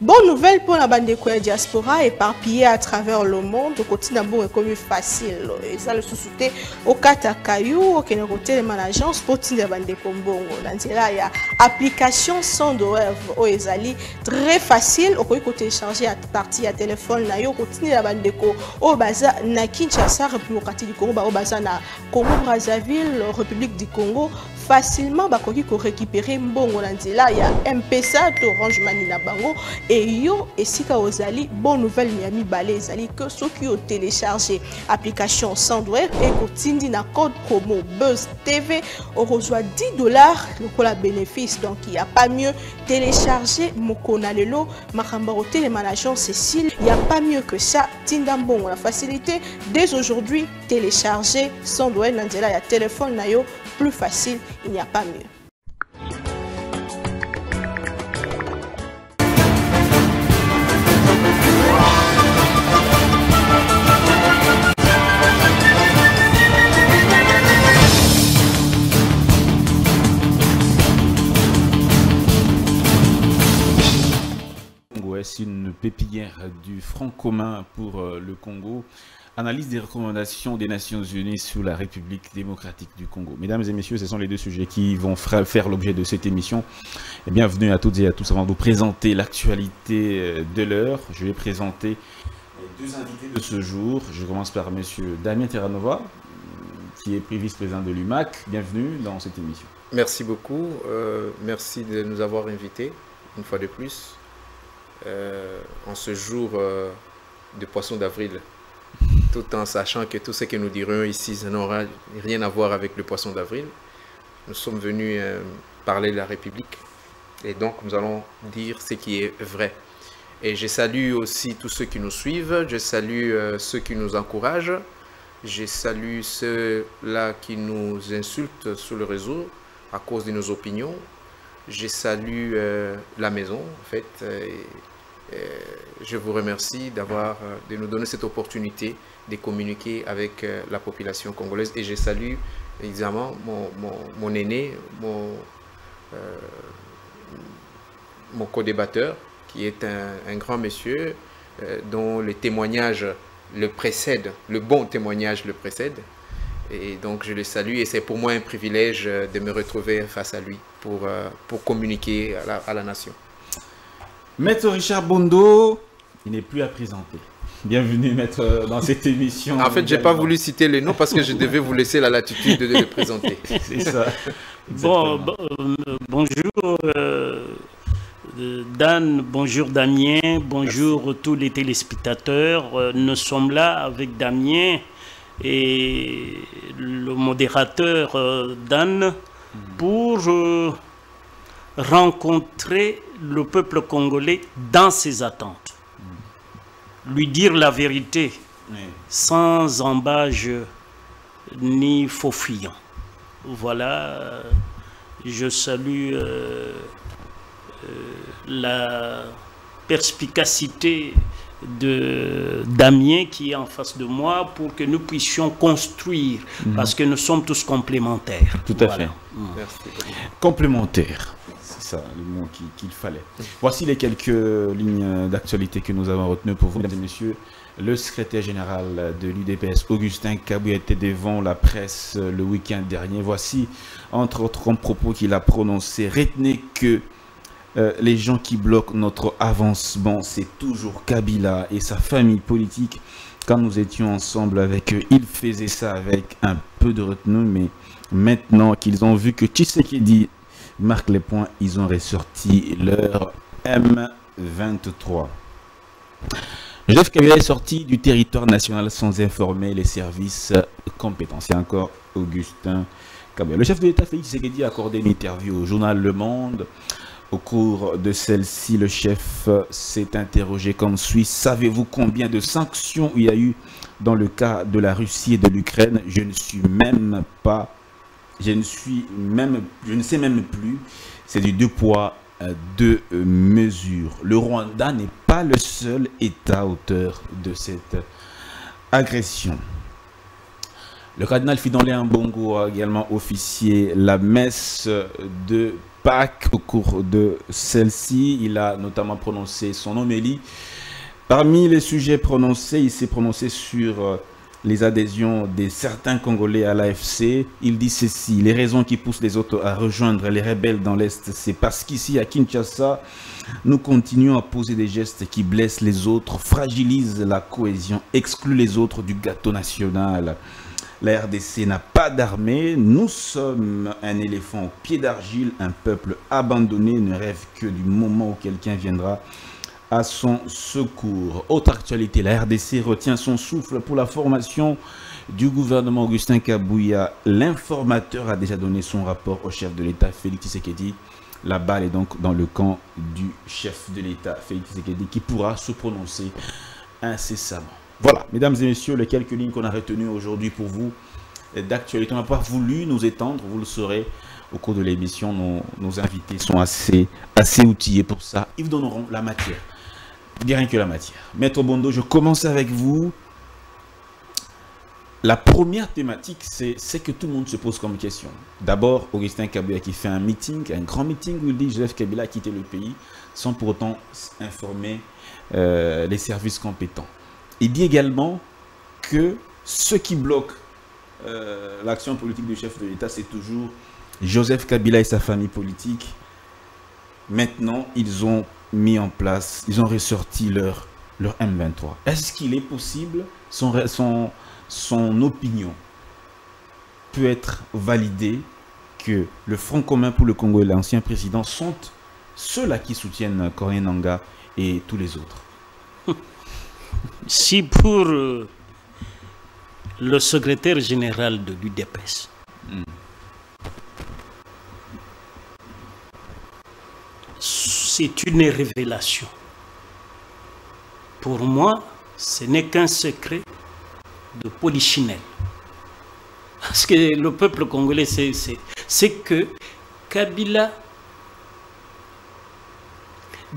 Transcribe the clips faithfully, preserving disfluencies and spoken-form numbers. Bonne nouvelle pour la bande de diaspora éparpillée à travers le monde. Côté d'abord est comme facile. Et ça le sous-souté au Katakayu, au Kenokoté, les agence pour la bande de Combo. Là, il y a application sans douleur au Ezali. Très facile. Au côté chargé à partir à téléphone. Là, il continue la bande de au Baza, na Kinshasa, République démocratique du Congo, au Baza, na Congo Brazzaville, République du Congo. Facilement, bah, récupérer Mbongo Nanzela, il y a M P S A, Orange Manina Bango, et yo, et si ka ozali, bonne nouvelle, Miami Balé, Zali, que ceux qui ont téléchargé l'application Sandware et continue na code promo Buzz T V, on reçoit dix dollars, le coup la bénéfice, donc il n'y a pas mieux télécharger Mokonalelo, Marambaro Télémanageant Cécile, il n'y a pas mieux que ça, Tindambongo, la facilité, dès aujourd'hui, télécharger Sandware Nanzela, il y a téléphone, nayo, plus facile. Il n'y a pas mieux. C'est une pépinière du franc commun pour le Congo. Analyse des recommandations des Nations Unies sur la République démocratique du Congo. Mesdames et messieurs, ce sont les deux sujets qui vont faire l'objet de cette émission. Et bienvenue à toutes et à tous. Avant de vous présenter l'actualité de l'heure, je vais présenter les deux invités de ce jour. Je commence par M. Damien Terranova, qui est vice-président de l'U M A C. Bienvenue dans cette émission. Merci beaucoup. Euh, merci de nous avoir invités, une fois de plus, euh, en ce jour euh, de Poisson d'avril. Tout en sachant que tout ce que nous dirons ici, ça n'aura rien à voir avec le Poisson d'avril. Nous sommes venus euh, parler de la République et donc nous allons dire ce qui est vrai. Et je salue aussi tous ceux qui nous suivent, je salue euh, ceux qui nous encouragent, je salue ceux-là qui nous insultent sur le réseau à cause de nos opinions, je salue euh, la maison en fait. Euh, Je vous remercie d'avoir, de nous donner cette opportunité de communiquer avec la population congolaise. Et je salue évidemment mon, mon, mon aîné, mon, euh, mon co-débatteur, qui est un, un grand monsieur euh, dont le témoignage le précède, le bon témoignage le précède. Et donc je le salue et c'est pour moi un privilège de me retrouver face à lui pour, pour communiquer à la, à la nation. Maître Richard Bondo, il n'est plus à présenter. Bienvenue, maître, dans cette émission. En fait, je n'ai pas voulu citer les noms parce que je devais vous laisser la latitude de les présenter. C'est ça. Bon, bon, bonjour euh, Dan, bonjour Damien, bonjour Merci. Tous les téléspectateurs. Nous sommes là avec Damien et le modérateur euh, Dan pour euh, rencontrer le peuple congolais dans ses attentes, mmh. lui dire la vérité, oui. sans embâge ni faux fuyant. Voilà, je salue euh, euh, la perspicacité de Damien qui est en face de moi pour que nous puissions construire, mmh. parce que nous sommes tous complémentaires. Tout à voilà. fait. Mmh. Merci. Complémentaires. Ça, le mot qu'il fallait. Voici les quelques lignes d'actualité que nous avons retenues pour vous, mesdames et messieurs. Le secrétaire général de l'U D P S, Augustin Kabuya, était devant la presse le week-end dernier. Voici, entre autres, un propos qu'il a prononcé. Retenez que euh, les gens qui bloquent notre avancement, c'est toujours Kabila et sa famille politique. Quand nous étions ensemble avec eux, ils faisaient ça avec un peu de retenue, mais maintenant qu'ils ont vu que Tshisekedi marque les points, ils ont ressorti leur M vingt-trois. Joseph Kabila est sorti du territoire national sans informer les services compétents. C'est encore Augustin Kabila. Le chef de l'État Félix Tshisekedi a accordé une interview au journal Le Monde. Au cours de celle-ci, le chef s'est interrogé comme suit. Savez-vous combien de sanctions il y a eu dans le cas de la Russie et de l'Ukraine? Je ne suis même pas Je ne, suis même, je ne sais même plus, c'est du deux poids, deux mesures. Le Rwanda n'est pas le seul État auteur de cette agression. Le cardinal Fidon Léa Mbongo a également officié la messe de Pâques. Au cours de celle-ci, il a notamment prononcé son homélie. Parmi les sujets prononcés, il s'est prononcé sur les adhésions de certains Congolais à l'A F C. Il dit ceci: les raisons qui poussent les autres à rejoindre les rebelles dans l'Est, c'est parce qu'ici à Kinshasa, nous continuons à poser des gestes qui blessent les autres, fragilisent la cohésion, excluent les autres du gâteau national. La R D C n'a pas d'armée, nous sommes un éléphant au pied d'argile, un peuple abandonné ne rêve que du moment où quelqu'un viendra à son secours. Autre actualité, la R D C retient son souffle pour la formation du gouvernement Augustin Kabuya. L'informateur a déjà donné son rapport au chef de l'État, Félix Tshisekedi. La balle est donc dans le camp du chef de l'État, Félix Tshisekedi, qui pourra se prononcer incessamment. Voilà, mesdames et messieurs, les quelques lignes qu'on a retenues aujourd'hui pour vous d'actualité. On n'a pas voulu nous étendre, vous le saurez au cours de l'émission. Nos, nos invités sont assez, assez outillés pour ça. Ils vous donneront la matière, bien que la matière. Maître Bondo, je commence avec vous. La première thématique, c'est que tout le monde se pose comme question. D'abord, Augustin Kabuya qui fait un meeting, un grand meeting où il dit Joseph Kabila a quitté le pays sans pour autant informer euh, les services compétents. Il dit également que ce qui bloque euh, l'action politique du chef de l'État, c'est toujours Joseph Kabila et sa famille politique. Maintenant, ils ont mis en place, ils ont ressorti leur, leur M vingt-trois. Est-ce qu'il est possible, son, son, son opinion peut être validée que le Front commun pour le Congo et l'ancien président sont ceux-là qui soutiennent Corneille Nangaa et tous les autres? Si pour euh, le secrétaire général de l'U D P S, mm. c'est une révélation. Pour moi, ce n'est qu'un secret de polichinelle. Parce que le peuple congolais, c'est que Kabila,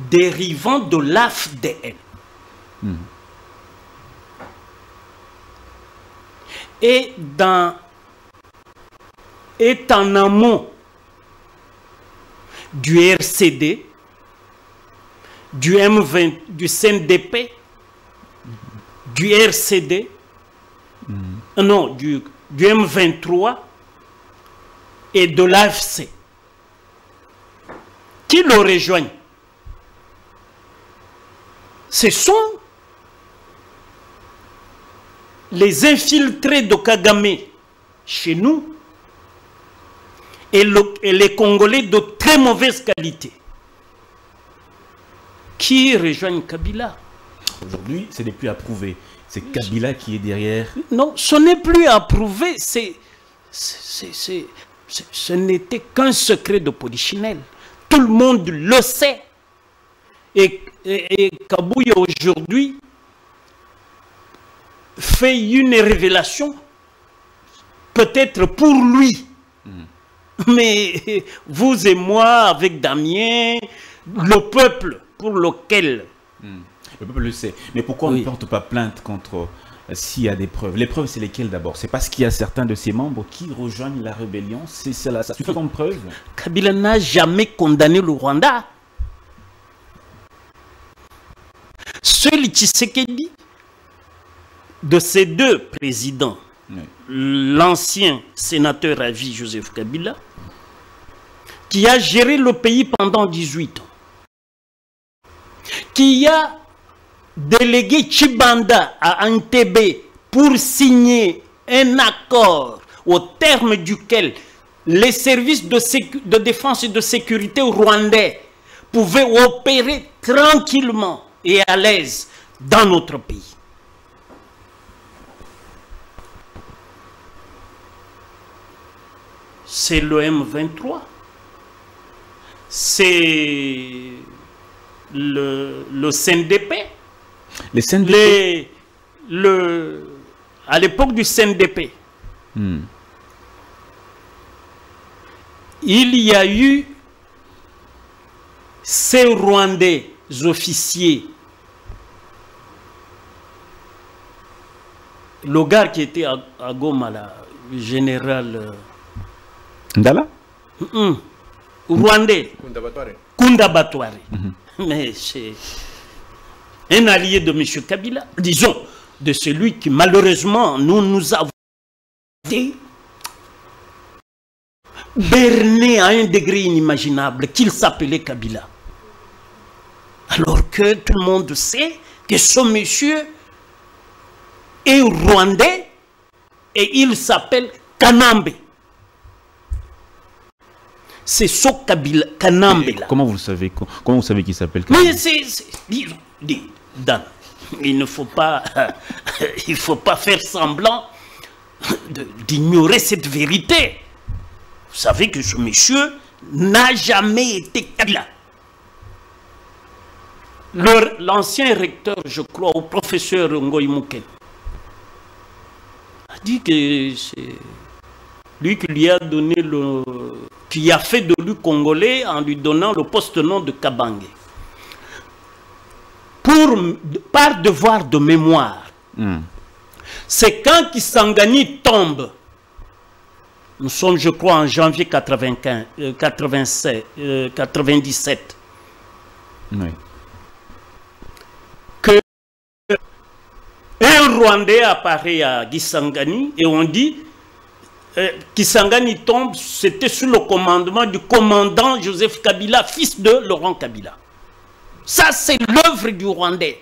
dérivant de l'A F D L, mm. Et dans, est en amont du R C D, du M vingt, du C N D P, du R C D, mm. non, du, du M vingt-trois et de l'A F C, qui le rejoignent. Ce sont les infiltrés de Kagame chez nous et, le, et les Congolais de très mauvaise qualité qui rejoignent Kabila. Aujourd'hui, ce n'est plus approuvé. C'est Kabila qui est derrière. Non, ce n'est plus approuvé. C'est, c'est, c'est, c'est, ce n'était qu'un secret de polichinelle. Tout le monde le sait. Et, et, et Kabuya aujourd'hui fait une révélation, peut-être pour lui, mmh. mais vous et moi, avec Damien, le peuple pour lequel... Mmh. Le peuple le sait. Mais pourquoi oui. on ne porte pas plainte contre euh, s'il y a des preuves? Les preuves, c'est lesquelles d'abord? C'est parce qu'il y a certains de ses membres qui rejoignent la rébellion, c'est cela, ça suffit comme preuve. Kabila n'a jamais condamné le Rwanda. Seul Tshisekedi, de ces deux présidents, oui. l'ancien sénateur à vie Joseph Kabila, qui a géré le pays pendant dix-huit ans, qui a délégué Tshibanda à Entebbe pour signer un accord au terme duquel les services de, de défense et de sécurité rwandais pouvaient opérer tranquillement et à l'aise dans notre pays. C'est le M vingt-trois, c'est le, le C N D P. Les C N D P. Les, le, à l'époque du C N D P, hmm. il y a eu ces Rwandais officiers. Le gars qui était à, à Goma, là, le général... Ndala? Mm-mm. Rwandais, Kundabatware, mm -hmm. mais c'est un allié de M. Kabila, disons, de celui qui malheureusement nous nous avons berné à un degré inimaginable, qu'il s'appelait Kabila. Alors que tout le monde sait que ce monsieur est rwandais et il s'appelle Kanambe. C'est ce Kabila, Kanambe là. Comment vous le savez? Comment vous savez qu'il s'appelle Kanambe? Mais c'est... Disons, dis, Dan, il ne faut pas... il ne faut pas faire semblant d'ignorer cette vérité. Vous savez que ce monsieur n'a jamais été Kabila. L'ancien recteur, je crois, au professeur Ngoï Mouken, a dit que c'est lui qui lui a donné le... qui a fait de lui congolais en lui donnant le poste-nom de Kabangé. Pour, par devoir de mémoire, mm. c'est quand Kisangani tombe, nous sommes, je crois, en janvier quatre-vingt-quinze, euh, quatre-vingt-seize, euh, quatre-vingt-dix-sept, oui. que un Rwandais apparaît à Kisangani et on dit Euh, Kisangani tombe, c'était sous le commandement du commandant Joseph Kabila, fils de Laurent Kabila. Ça, c'est l'œuvre du Rwandais,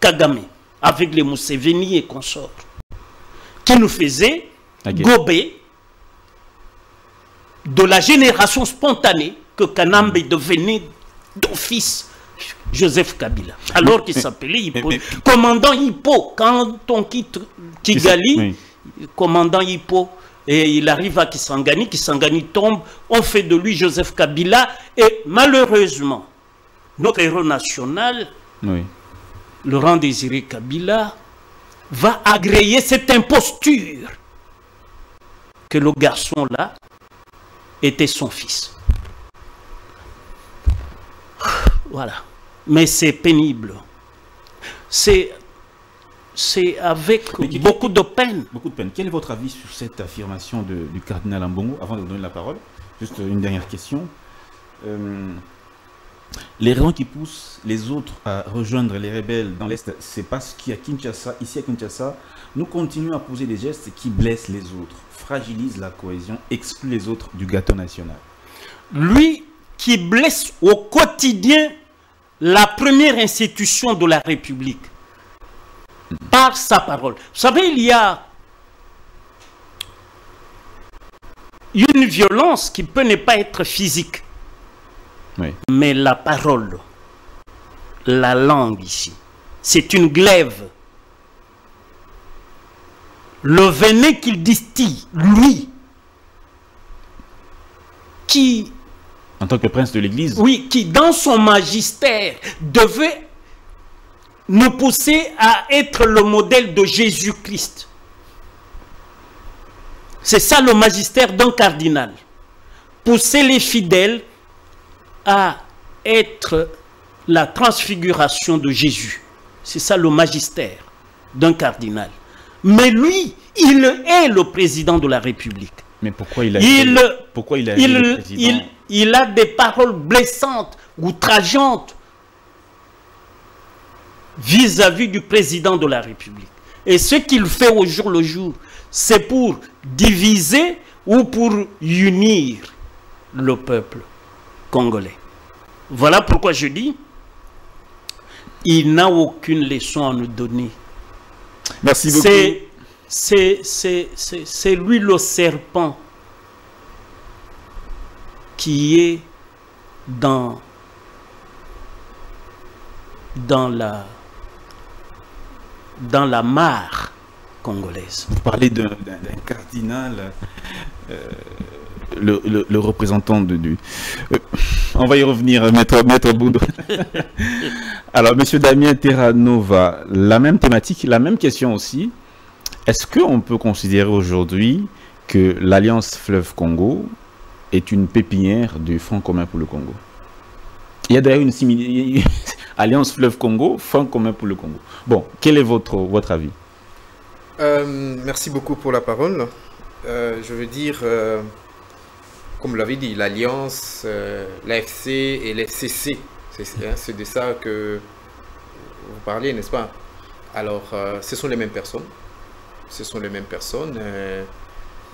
Kagame, avec les Museveni et consorts, qui nous faisait okay. gober de la génération spontanée que Kanambe devenait d'office Joseph Kabila. Alors qu'il s'appelait Hippo. Commandant Hippo, quand on quitte Kigali, oui. commandant Hippo. Et il arrive à Kisangani, Kisangani tombe, on fait de lui Joseph Kabila. Et malheureusement, notre héros national, oui. Laurent Désiré Kabila, va agréer cette imposture que le garçon-là était son fils. Voilà. Mais c'est pénible. C'est... C'est avec mais, beaucoup de peine. Beaucoup de peine. Quel est votre avis sur cette affirmation de, du cardinal Ambongo? Avant de vous donner la parole, juste une dernière question. Euh, les raisons qui poussent les autres à rejoindre les rebelles dans l'Est, c'est parce qu'à Kinshasa, ici à Kinshasa, nous continuons à poser des gestes qui blessent les autres, fragilisent la cohésion, excluent les autres du gâteau national. Lui qui blesse au quotidien la première institution de la République, par sa parole. Vous savez, il y a une violence qui peut ne pas être physique. Oui. Mais la parole, la langue ici, c'est une glaive. Le venin qu'il distille, lui, qui... En tant que prince de l'Église. Oui, qui dans son magistère devait nous pousser à être le modèle de Jésus-Christ. C'est ça le magistère d'un cardinal. Pousser les fidèles à être la transfiguration de Jésus. C'est ça le magistère d'un cardinal. Mais lui, il est le président de la République. Mais pourquoi il a il, pourquoi il, a il, le président? il, il a des paroles blessantes, outrageantes, vis-à-vis du président de la République. Et ce qu'il fait au jour le jour, c'est pour diviser ou pour unir le peuple congolais. Voilà pourquoi je dis, il n'a aucune leçon à nous donner. Merci beaucoup. C'est lui le serpent qui est dans, dans la... dans la mare congolaise. Vous parlez d'un cardinal, euh, le, le, le représentant de, du... Euh, on va y revenir, maître, maître Boudou. Alors, monsieur Damien Terranova, la même thématique, la même question aussi. Est-ce qu'on peut considérer aujourd'hui que l'Alliance Fleuve Congo est une pépinière du Front commun pour le Congo? Il y a d'ailleurs une similitude... Alliance Fleuve Congo, Fonds commun pour le Congo. Bon, quel est votre, votre avis? euh, Merci beaucoup pour la parole. Euh, je veux dire, euh, comme vous l'avez dit, l'Alliance, euh, l'A F C et l'F C C. C'est hein, de ça que vous parliez, n'est-ce pas? Alors, euh, ce sont les mêmes personnes. Ce sont les mêmes personnes. Euh,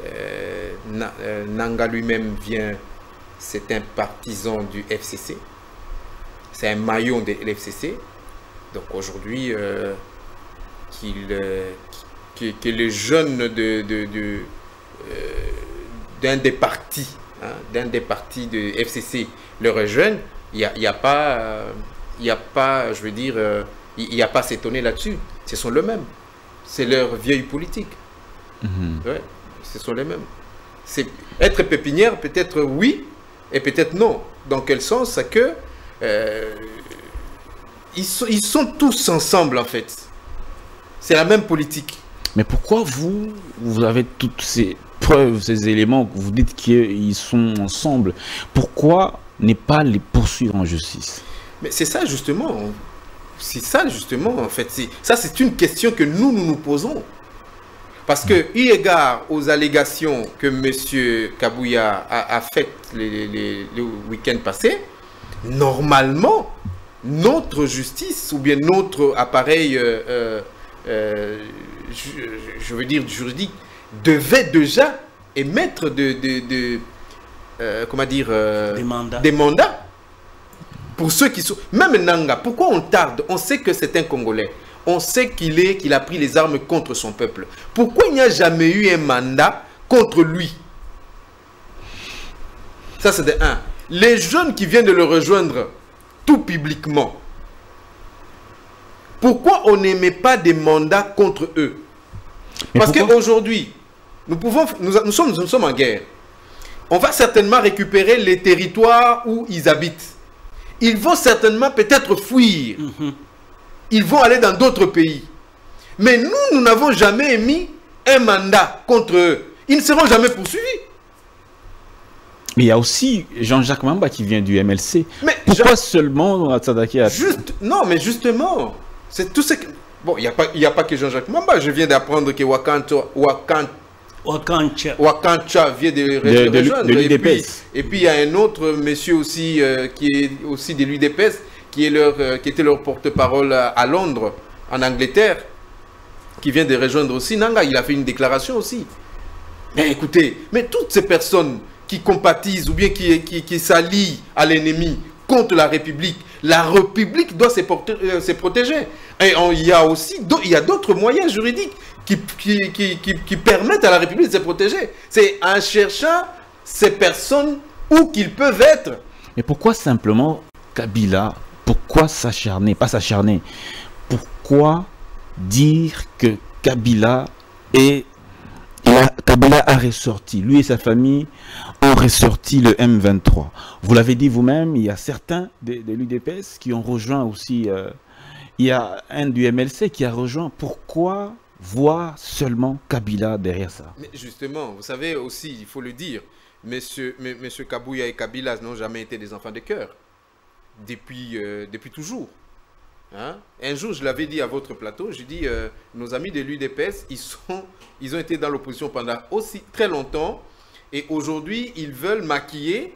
euh, Na, euh, Nangaa lui-même vient, c'est un partisan du F C C. C'est un maillon de l'F C C. Donc aujourd'hui, euh, qu'il... Euh, Que, que les jeunes d'un de, de, de, euh, des partis, hein, d'un des partis de F C C le rejoignent, il n'y a, y a pas, il euh, a pas, je veux dire, il euh, n'y a pas à s'étonner là-dessus. Ce sont les mêmes. C'est leur vieille politique. Mm-hmm. Ouais, ce sont les mêmes. Être pépinière, peut-être oui, et peut-être non. Dans quel sens que euh, ils, so ils sont tous ensemble, en fait. C'est la même politique. Mais pourquoi vous, vous avez toutes ces preuves, ces éléments que vous dites qu'ils sont ensemble? Pourquoi ne pas les poursuivre en justice? Mais c'est ça justement, c'est ça justement en fait. Ça c'est une question que nous, nous nous posons. Parce que, eu égard aux allégations que M. Kabuya a, a faites les, les, les week-ends passés, normalement, notre justice ou bien notre appareil... Euh, euh, euh, je veux dire juridique, devait déjà émettre de, de, de euh, comment dire, euh, des, mandats. des mandats pour ceux qui sont... Même Nangaa, pourquoi on tarde? On sait que c'est un Congolais. On sait qu'il est, qu'il a pris les armes contre son peuple. Pourquoi il n'y a jamais eu un mandat contre lui? Ça, c'est de un. Les jeunes qui viennent de le rejoindre tout publiquement, pourquoi on n'émet pas des mandats contre eux? Mais parce qu'aujourd'hui, nous, nous, nous, sommes, nous sommes en guerre. On va certainement récupérer les territoires où ils habitent. Ils vont certainement peut-être fuir. Mm-hmm. Ils vont aller dans d'autres pays. Mais nous, nous n'avons jamais émis un mandat contre eux. Ils ne seront jamais poursuivis. Mais il y a aussi Jean-Jacques Mamba qui vient du M L C. Mais pourquoi Jean... seulement s'attaquer à... Juste, non, mais justement, c'est tout ce que... Bon, il n'y a, a pas que Jean-Jacques Mamba. Je viens d'apprendre que Wakancha, Wakancha, Wakancha. Wakancha vient de, de, de, de rejoindre. l'U D P S. Et puis, il y a un autre monsieur aussi euh, qui est aussi de l'U D P S, qui, euh, qui était leur porte-parole à, à Londres, en Angleterre, qui vient de rejoindre aussi Nangaa. Il a fait une déclaration aussi. Mais écoutez, mais toutes ces personnes qui compatissent ou bien qui, qui, qui s'allient à l'ennemi contre la République, la République doit se, porter, euh, se protéger. Et on, il y a aussi d'autres moyens juridiques qui, qui, qui, qui, qui permettent à la République de se protéger. C'est en cherchant ces personnes où qu'ils peuvent être. Mais pourquoi simplement Kabila? Pourquoi s'acharner? Pas s'acharner. Pourquoi dire que Kabila est... A, Kabila a ressorti, lui et sa famille ont ressorti le M vingt-trois. Vous l'avez dit vous-même, il y a certains de, de l'U D P S qui ont rejoint aussi, euh, il y a un du M L C qui a rejoint. Pourquoi voir seulement Kabila derrière ça? Mais justement, vous savez aussi, il faut le dire, Monsieur, monsieur Kabuya et Kabila n'ont jamais été des enfants de cœur, depuis, euh, depuis toujours. Hein? Un jour, je l'avais dit à votre plateau, j'ai dit, euh, nos amis de l'U D P S, ils, ils ont été dans l'opposition pendant aussi très longtemps et aujourd'hui, ils veulent maquiller,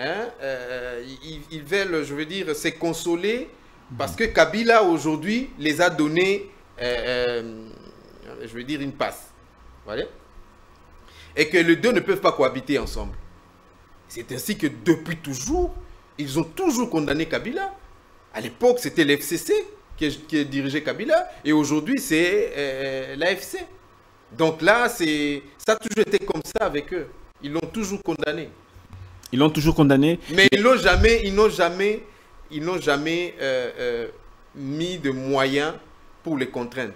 hein, euh, ils, ils veulent, je veux dire, se consoler parce que Kabila, aujourd'hui, les a donné, euh, euh, je veux dire, une passe. Voilà. Et que les deux ne peuvent pas cohabiter ensemble. C'est ainsi que depuis toujours, ils ont toujours condamné Kabila. À l'époque, c'était l'F C C qui, qui dirigeait Kabila, et aujourd'hui, c'est euh, l'A F C. Donc là, ça a toujours été comme ça avec eux. Ils l'ont toujours condamné. Ils l'ont toujours condamné. Mais ils n'ont jamais, ils n'ont jamais, ils n'ont jamais euh, euh, mis de moyens pour les contraindre.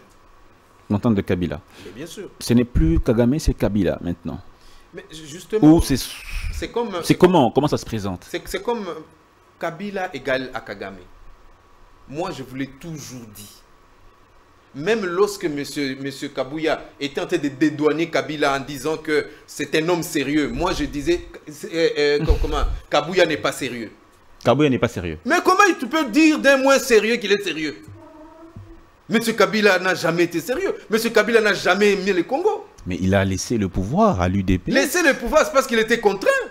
L'entente de Kabila. Mais bien sûr. Ce n'est plus Kagame, c'est Kabila maintenant. Mais justement. C'est comme. C'est comment, comment ça se présente? C'est comme Kabila égale à Kagame. Moi, je vous l'ai toujours dit. Même lorsque M. Monsieur Kabuya était en train de dédouaner Kabila en disant que c'est un homme sérieux, moi, je disais, euh, euh, comment, Kabuya n'est pas sérieux. Kabuya n'est pas sérieux. Mais comment tu peux dire d'un moins sérieux qu'il est sérieux? M. Kabila n'a jamais été sérieux. M. Kabila n'a jamais aimé le Congo. Mais il a laissé le pouvoir à l'U D P. Laissé le pouvoir, c'est parce qu'il était contraint.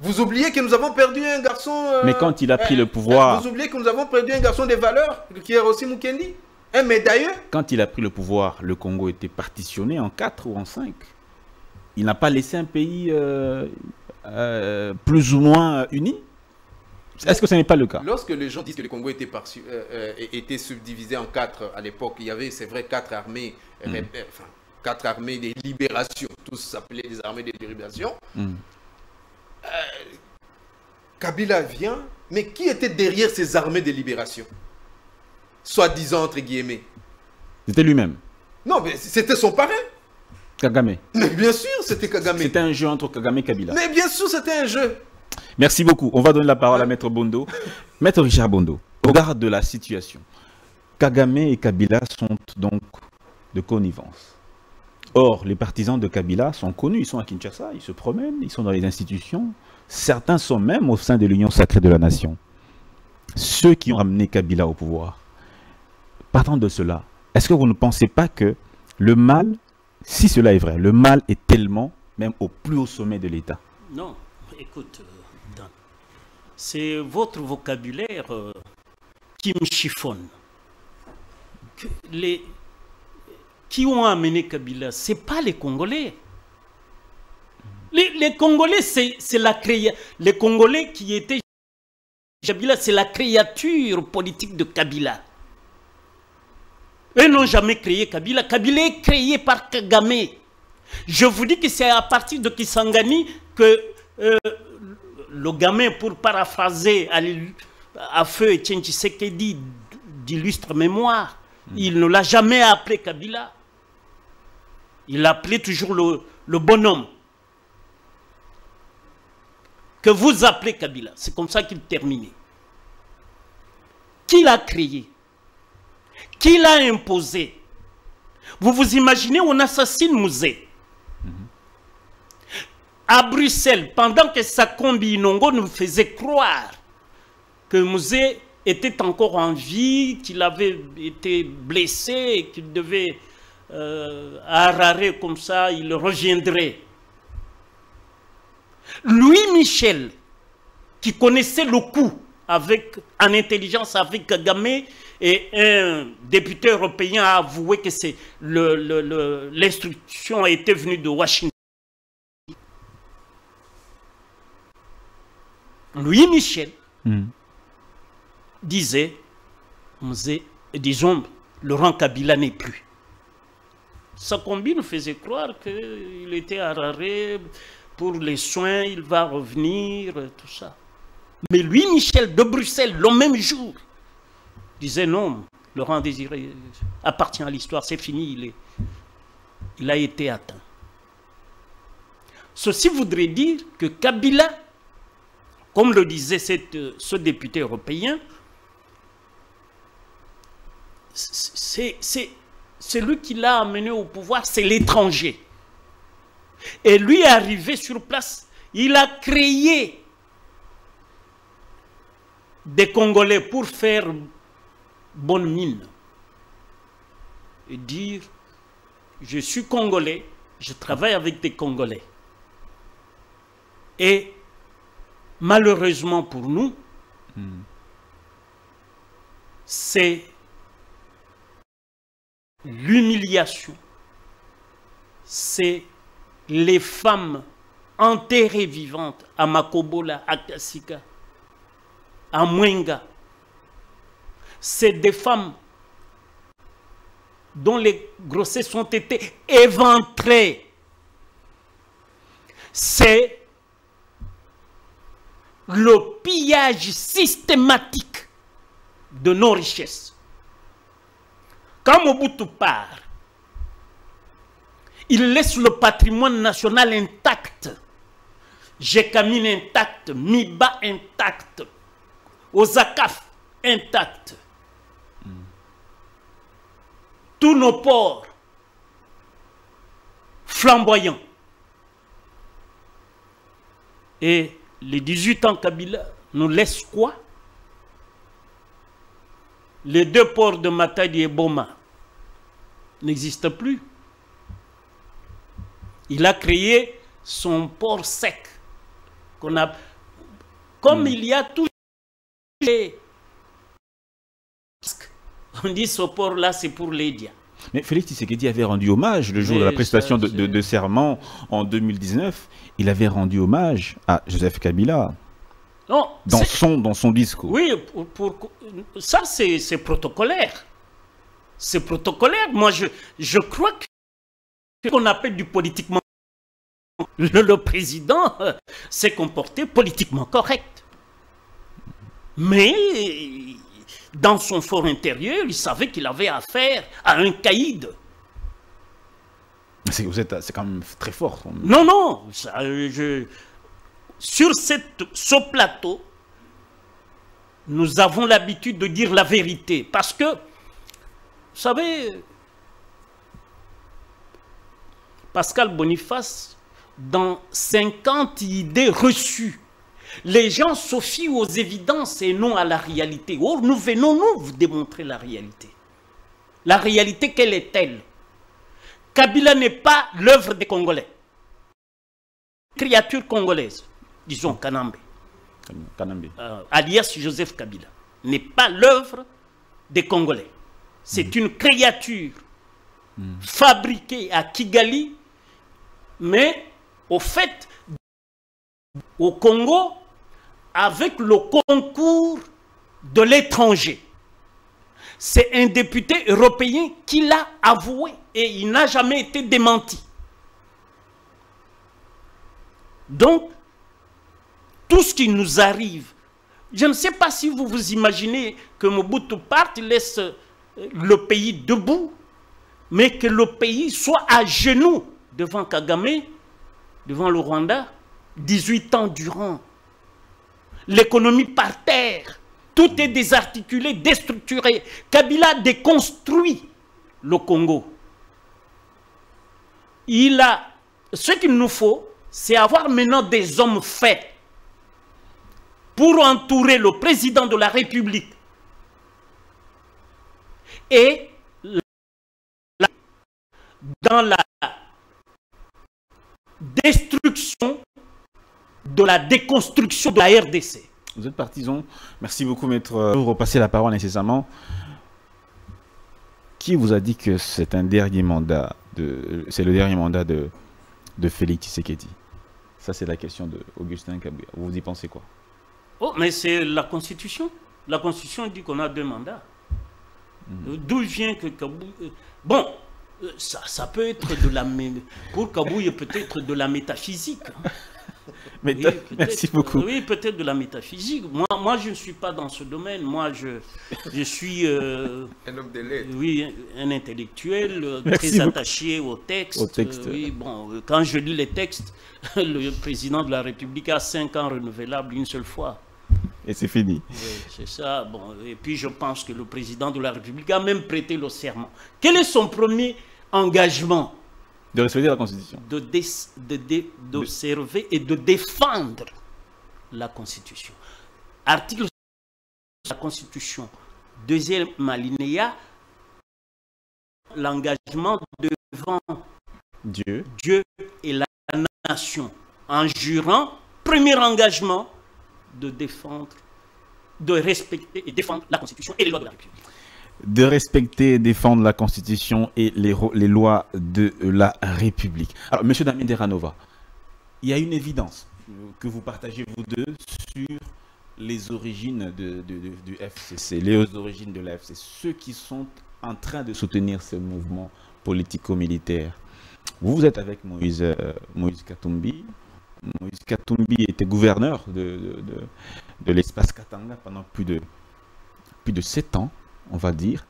Vous oubliez que nous avons perdu un garçon... Euh, mais quand il a pris euh, le pouvoir... Vous oubliez que nous avons perdu un garçon des valeurs, qui est Rossi Mukendi, un médaillé. Quand il a pris le pouvoir, le Congo était partitionné en quatre ou en cinq. Il n'a pas laissé un pays euh, euh, plus ou moins uni. Est-ce que ce n'est pas le cas? Lorsque les gens disent que le Congo était, par, euh, euh, était subdivisé en quatre à l'époque, il y avait, c'est vrai, quatre armées... Euh, mmh. mais, enfin, quatre armées des libérations, tous s'appelaient des armées des libérations. Mm. Euh, Kabila vient, mais qui était derrière ces armées de libération? Soi-disant, entre guillemets. C'était lui-même. Non, mais c'était son parrain. Kagame. Mais bien sûr, c'était Kagame. C'était un jeu entre Kagame et Kabila. Mais bien sûr, c'était un jeu. Merci beaucoup. On va donner la parole à Maître Bondo. Maître Richard Bondo, au regard de la situation, Kagame et Kabila sont donc de connivence. Or, les partisans de Kabila sont connus, ils sont à Kinshasa, ils se promènent, ils sont dans les institutions. Certains sont même au sein de l'Union sacrée de la nation. Ceux qui ont amené Kabila au pouvoir. Partant de cela, est-ce que vous ne pensez pas que le mal, si cela est vrai, le mal est tellement, même au plus haut sommet de l'État? Non, écoute, euh, c'est votre vocabulaire euh, qui me chiffonne. Que les... qui ont amené Kabila, ce n'est pas les Congolais. Les, les Congolais, c'est la créa... Les Congolais qui étaient... Kabila, c'est la créature politique de Kabila. Eux n'ont jamais créé Kabila. Kabila est créé par Kagame. Je vous dis que c'est à partir de Kisangani que euh, le gamin, pour paraphraser à feu Etienne Tshisekedi d'illustre mémoire, mmh. il ne l'a jamais appelé Kabila. Il appelait toujours le, le bonhomme que vous appelez Kabila. C'est comme ça qu'il terminait. Qui l'a créé? Qui l'a imposé? Vous vous imaginez, on assassine Musée. Mm-hmm. À Bruxelles, pendant que Sakombi Inongo nous faisait croire que Musée était encore en vie, qu'il avait été blessé, qu'il devait... Euh, à Harare, comme ça, il reviendrait. Louis Michel, qui connaissait le coup avec, en intelligence avec Kagame, et un député européen a avoué que l'instruction était venue de Washington. Louis Michel mm. disait, disons, Laurent Kabila n'est plus. Sakombi nous faisait croire qu'il était à Harare pour les soins, il va revenir, tout ça. Mais lui, Michel de Bruxelles, le même jour, disait non, Laurent Désiré appartient à l'histoire, c'est fini, il, est, il a été atteint. Ceci voudrait dire que Kabila, comme le disait cette, ce député européen, c'est... Celui qui l'a amené au pouvoir, c'est l'étranger. Et lui, arrivé sur place, il a créé des Congolais pour faire bonne mine. Et dire, je suis Congolais, je travaille avec des Congolais. Et malheureusement pour nous, mmh. c'est... l'humiliation, c'est les femmes enterrées vivantes à Makobola, à Kasika, à Mwenga. C'est des femmes dont les grossesses ont été éventrées. C'est le pillage systématique de nos richesses. Quand Mobutu part, il laisse le patrimoine national intact. Gécamine intact, Miba intact, Osakaf intact. Mm. Tous nos ports flamboyants. Et les dix-huit ans Kabila nous laissent quoi? Les deux ports de Matadi et Boma n'existent plus. Il a créé son port sec, qu'on a, Comme mm. il y a toujours les... On dit ce port-là, c'est pour les dias. Mais Félix Tshisekedi avait rendu hommage le jour oui, de la prestation ça, de, de, de serment en deux mille dix-neuf. Il avait rendu hommage à Joseph Kabila. Non, dans, son, dans son discours. Oui, pour, pour... ça c'est protocolaire. C'est protocolaire. Moi, je, je crois que ce qu'on appelle du politiquement le, le président s'est comporté politiquement correct. Mais dans son fort intérieur, il savait qu'il avait affaire à un caïd. C'est quand même très fort. Non, non. Ça, je, sur cette, ce plateau, nous avons l'habitude de dire la vérité. Parce que, vous savez, Pascal Boniface, dans cinquante idées reçues, les gens se fient aux évidences et non à la réalité. Or, nous venons nous vous démontrer la réalité. La réalité, quelle est-elle? Kabila n'est pas l'œuvre des Congolais. Créature congolaise, disons Kanambe, Kanambe. Euh, alias Joseph Kabila, n'est pas l'œuvre des Congolais. C'est mmh. une créature mmh. fabriquée à Kigali, mais au fait, au Congo, avec le concours de l'étranger. C'est un député européen qui l'a avoué et il n'a jamais été démenti. Donc, tout ce qui nous arrive, je ne sais pas si vous vous imaginez que Mobutu parte, laisse le pays debout, mais que le pays soit à genoux devant Kagame, devant le Rwanda, dix-huit ans durant, l'économie par terre, tout est désarticulé, déstructuré. Kabila déconstruit le Congo. Il a, ce qu'il nous faut, c'est avoir maintenant des hommes faits pour entourer le président de la République et la, dans la destruction de la déconstruction de la R D C. Vous êtes partisan. Merci beaucoup, maître. Vous repassez la parole nécessairement. Qui vous a dit que c'est un dernier mandat de, c'est le dernier mandat de, de Félix Tshisekedi? Ça, c'est la question de Augustin Kabuya. Vous y pensez quoi? Oh, mais c'est la Constitution. La Constitution dit qu'on a deux mandats. Mmh. D'où vient que Kabuya... Bon, ça, ça peut être de la... Pour Kabuya, peut-être de la métaphysique. Mais oui, merci beaucoup. Oui, peut-être de la métaphysique. Moi, moi je ne suis pas dans ce domaine. Moi, je, je suis... Euh, un homme de lettres. Oui, un intellectuel, merci très beaucoup. Attaché au texte. Au texte. Euh, oui, bon, quand je lis les textes, le président de la République a cinq ans renouvelables une seule fois. Et c'est fini. Oui, c'est ça. Bon, et puis, je pense que le président de la République a même prêté le serment. Quel est son premier engagement? De respecter la Constitution. D'observer et de défendre la Constitution. Article de la Constitution, deuxième alinéa, l'engagement devant Dieu. Dieu et la nation. En jurant, premier engagement, de défendre, de respecter et défendre la Constitution et les lois de la République. De respecter et défendre la Constitution et les, les lois de la République. Alors, monsieur Damien Terranova, il y a une évidence que vous partagez, vous deux, sur les origines de, de, de, du F C C, les origines de la F C C, ceux qui sont en train de soutenir ce mouvement politico-militaire. Vous êtes avec Moïse, euh, Moïse Katumbi. Moïse Katumbi était gouverneur de, de, de, de l'espace Katanga pendant plus de, plus de sept ans. On va dire,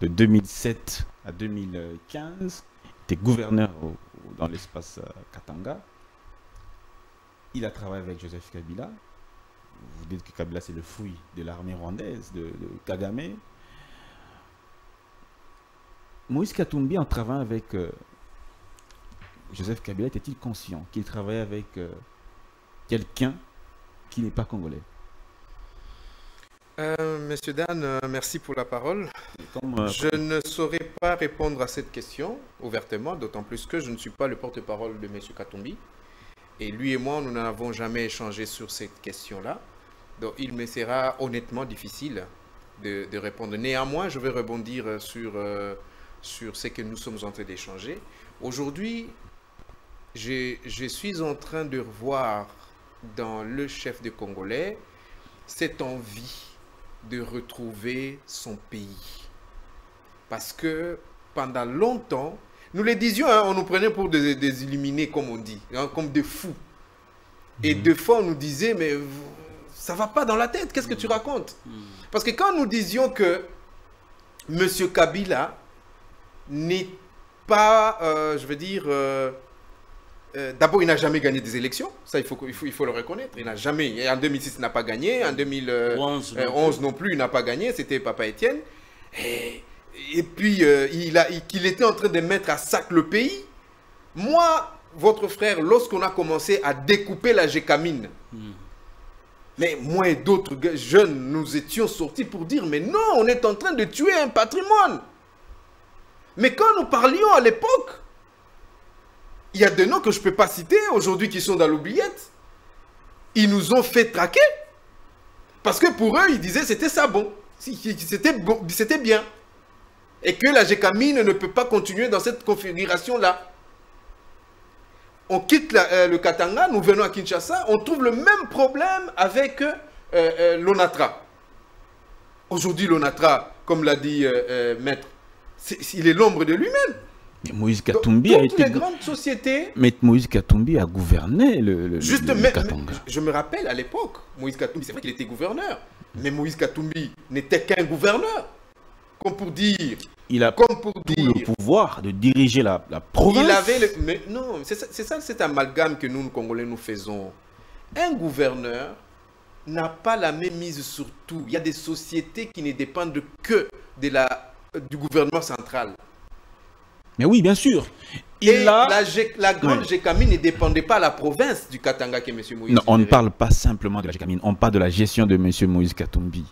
de deux mille sept à deux mille quinze, il était gouverneur au, dans l'espace Katanga. Il a travaillé avec Joseph Kabila. Vous dites que Kabila, c'est le fruit de l'armée rwandaise, de, de Kagame. Moïse Katumbi, en travaillant avec euh, Joseph Kabila, était-il conscient qu'il travaillait avec euh, quelqu'un qui n'est pas congolais? Euh, Monsieur Dan, euh, merci pour la parole. Je ne saurais pas répondre à cette question ouvertement, d'autant plus que je ne suis pas le porte-parole de Monsieur Katumbi. Et lui et moi, nous n'avons jamais échangé sur cette question-là. Donc il me sera honnêtement difficile de, de répondre. Néanmoins, je vais rebondir sur, euh, sur ce que nous sommes en train d'échanger. Aujourd'hui, je, je suis en train de revoir dans le chef des Congolais cette envie de retrouver son pays. Parce que pendant longtemps, nous le disions, hein, on nous prenait pour des, des illuminés, comme on dit, hein, comme des fous. Et mmh. des fois, on nous disait, mais ça ne va pas dans la tête, qu'est-ce mmh. que tu racontes? Mmh. Parce que quand nous disions que M. Kabila n'est pas, euh, je veux dire, euh, euh, d'abord, il n'a jamais gagné des élections, ça, il faut, il faut, il faut le reconnaître, il n'a jamais, et en deux mille six, il n'a pas gagné, en deux mille onze euh, non plus, non plus il n'a pas gagné, c'était Papa Étienne. Et... Et puis, euh, il a, il, qu'il était en train de mettre à sac le pays. Moi, votre frère, lorsqu'on a commencé à découper la Gécamine, mmh. mais moi et d'autres jeunes, nous étions sortis pour dire, mais non, on est en train de tuer un patrimoine. Mais quand nous parlions à l'époque, il y a des noms que je ne peux pas citer aujourd'hui qui sont dans l'oubliette. Ils nous ont fait traquer. Parce que pour eux, ils disaient, c'était ça bon. C'était bon, c'était bien. Et que la Gécamine ne peut pas continuer dans cette configuration-là. On quitte la, euh, le Katanga, nous venons à Kinshasa, on trouve le même problème avec euh, euh, l'ONATRA. Aujourd'hui, l'ONATRA, comme l'a dit euh, euh, Maître, est, il est l'ombre de lui-même. Moïse Katumbi a été... les grandes sociétés... Mais Moïse Katumbi a gouverné le, le, Juste le, le mais, Katanga. Je me rappelle à l'époque, Moïse Katumbi, c'est vrai qu'il était gouverneur, mais Moïse Katumbi n'était qu'un gouverneur. Comme pour dire... Il a comme pour tout dire, le pouvoir de diriger la, la province. Il avait le, mais non, c'est ça, ça cet amalgame que nous, les Congolais, nous faisons. Un gouverneur n'a pas la même mise sur tout. Il y a des sociétés qui ne dépendent que de la, du gouvernement central. Mais oui, bien sûr. Il Et a... la, la grande oui. Gécamine ne dépendait pas de la province du Katanga que M. Moïse... Non, on ne parle pas simplement de la Gécamine. On parle de la gestion de M. Moïse Katumbi.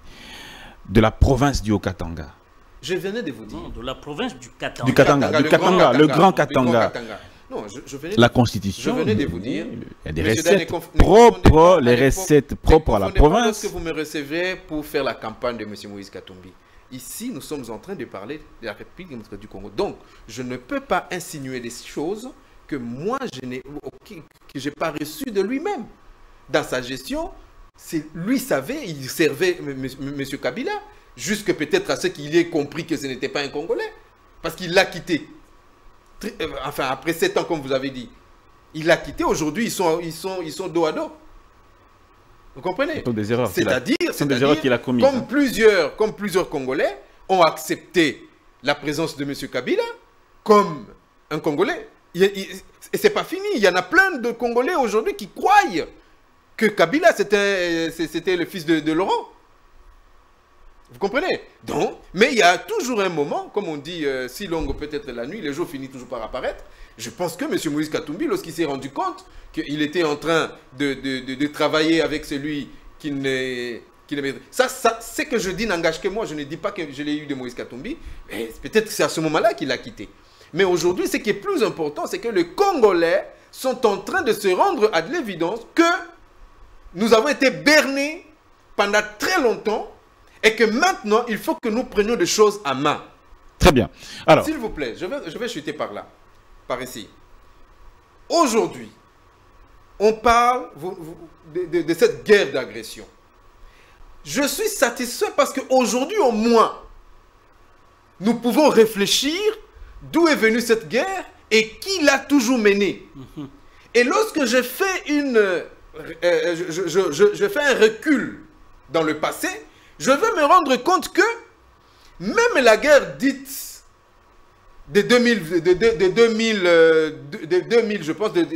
De la province du Haut-Katanga. Je venais de vous dire. Non, de la province du Katanga. Du Katanga, le, du Katanga, Katanga, le grand Katanga. Katanga. Non, je, je venais de, la Constitution. Je venais de vous dire. Il y a des recettes propres, les recettes propres à la province. Est-ce que vous me recevez pour faire la campagne de M. Moïse Katumbi? Ici, nous sommes en train de parler de la République démocratique du Congo. Donc, je ne peux pas insinuer des choses que moi, je n'ai okay, pas reçues de lui-même. Dans sa gestion, lui savait, il servait M. Kabila. Jusque peut-être à ce qu'il ait compris que ce n'était pas un Congolais. Parce qu'il l'a quitté. Enfin, après sept ans, comme vous avez dit. Il l'a quitté. Aujourd'hui, ils sont, ils, sont, ils sont dos à dos. Vous comprenez? C'est-à-dire, c'est des erreurs qu'il a commises. Comme plusieurs, comme plusieurs Congolais ont accepté la présence de M. Kabila comme un Congolais. Il, il, et ce n'est pas fini. Il y en a plein de Congolais aujourd'hui qui croient que Kabila, c'était le fils de, de Laurent. Vous comprenez? Donc, mais il y a toujours un moment, comme on dit, euh, si longue peut-être la nuit, le jour finit toujours par apparaître. Je pense que M. Moïse Katumbi, lorsqu'il s'est rendu compte qu'il était en train de, de, de, de travailler avec celui qui ne... Qui ne... Ça, ça c'est que je dis n'engage que moi, je ne dis pas que je l'ai eu de Moïse Katumbi, mais peut-être que c'est à ce moment-là qu'il l'a quitté. Mais aujourd'hui, ce qui est plus important, c'est que les Congolais sont en train de se rendre à l'évidence que nous avons été bernés pendant très longtemps. Et que maintenant, il faut que nous prenions des choses à main. Très bien. Alors, s'il vous plaît, je vais, je vais chuter par là, par ici. Aujourd'hui, on parle vous, vous, de, de, de cette guerre d'agression. Je suis satisfait parce qu'aujourd'hui, au moins, nous pouvons réfléchir d'où est venue cette guerre et qui l'a toujours menée. Mmh. Et lorsque je fais, une, euh, je, je, je, je fais un recul dans le passé... Je veux me rendre compte que même la guerre dite de deux mille, de, de, de deux mille, de deux mille je pense, de mille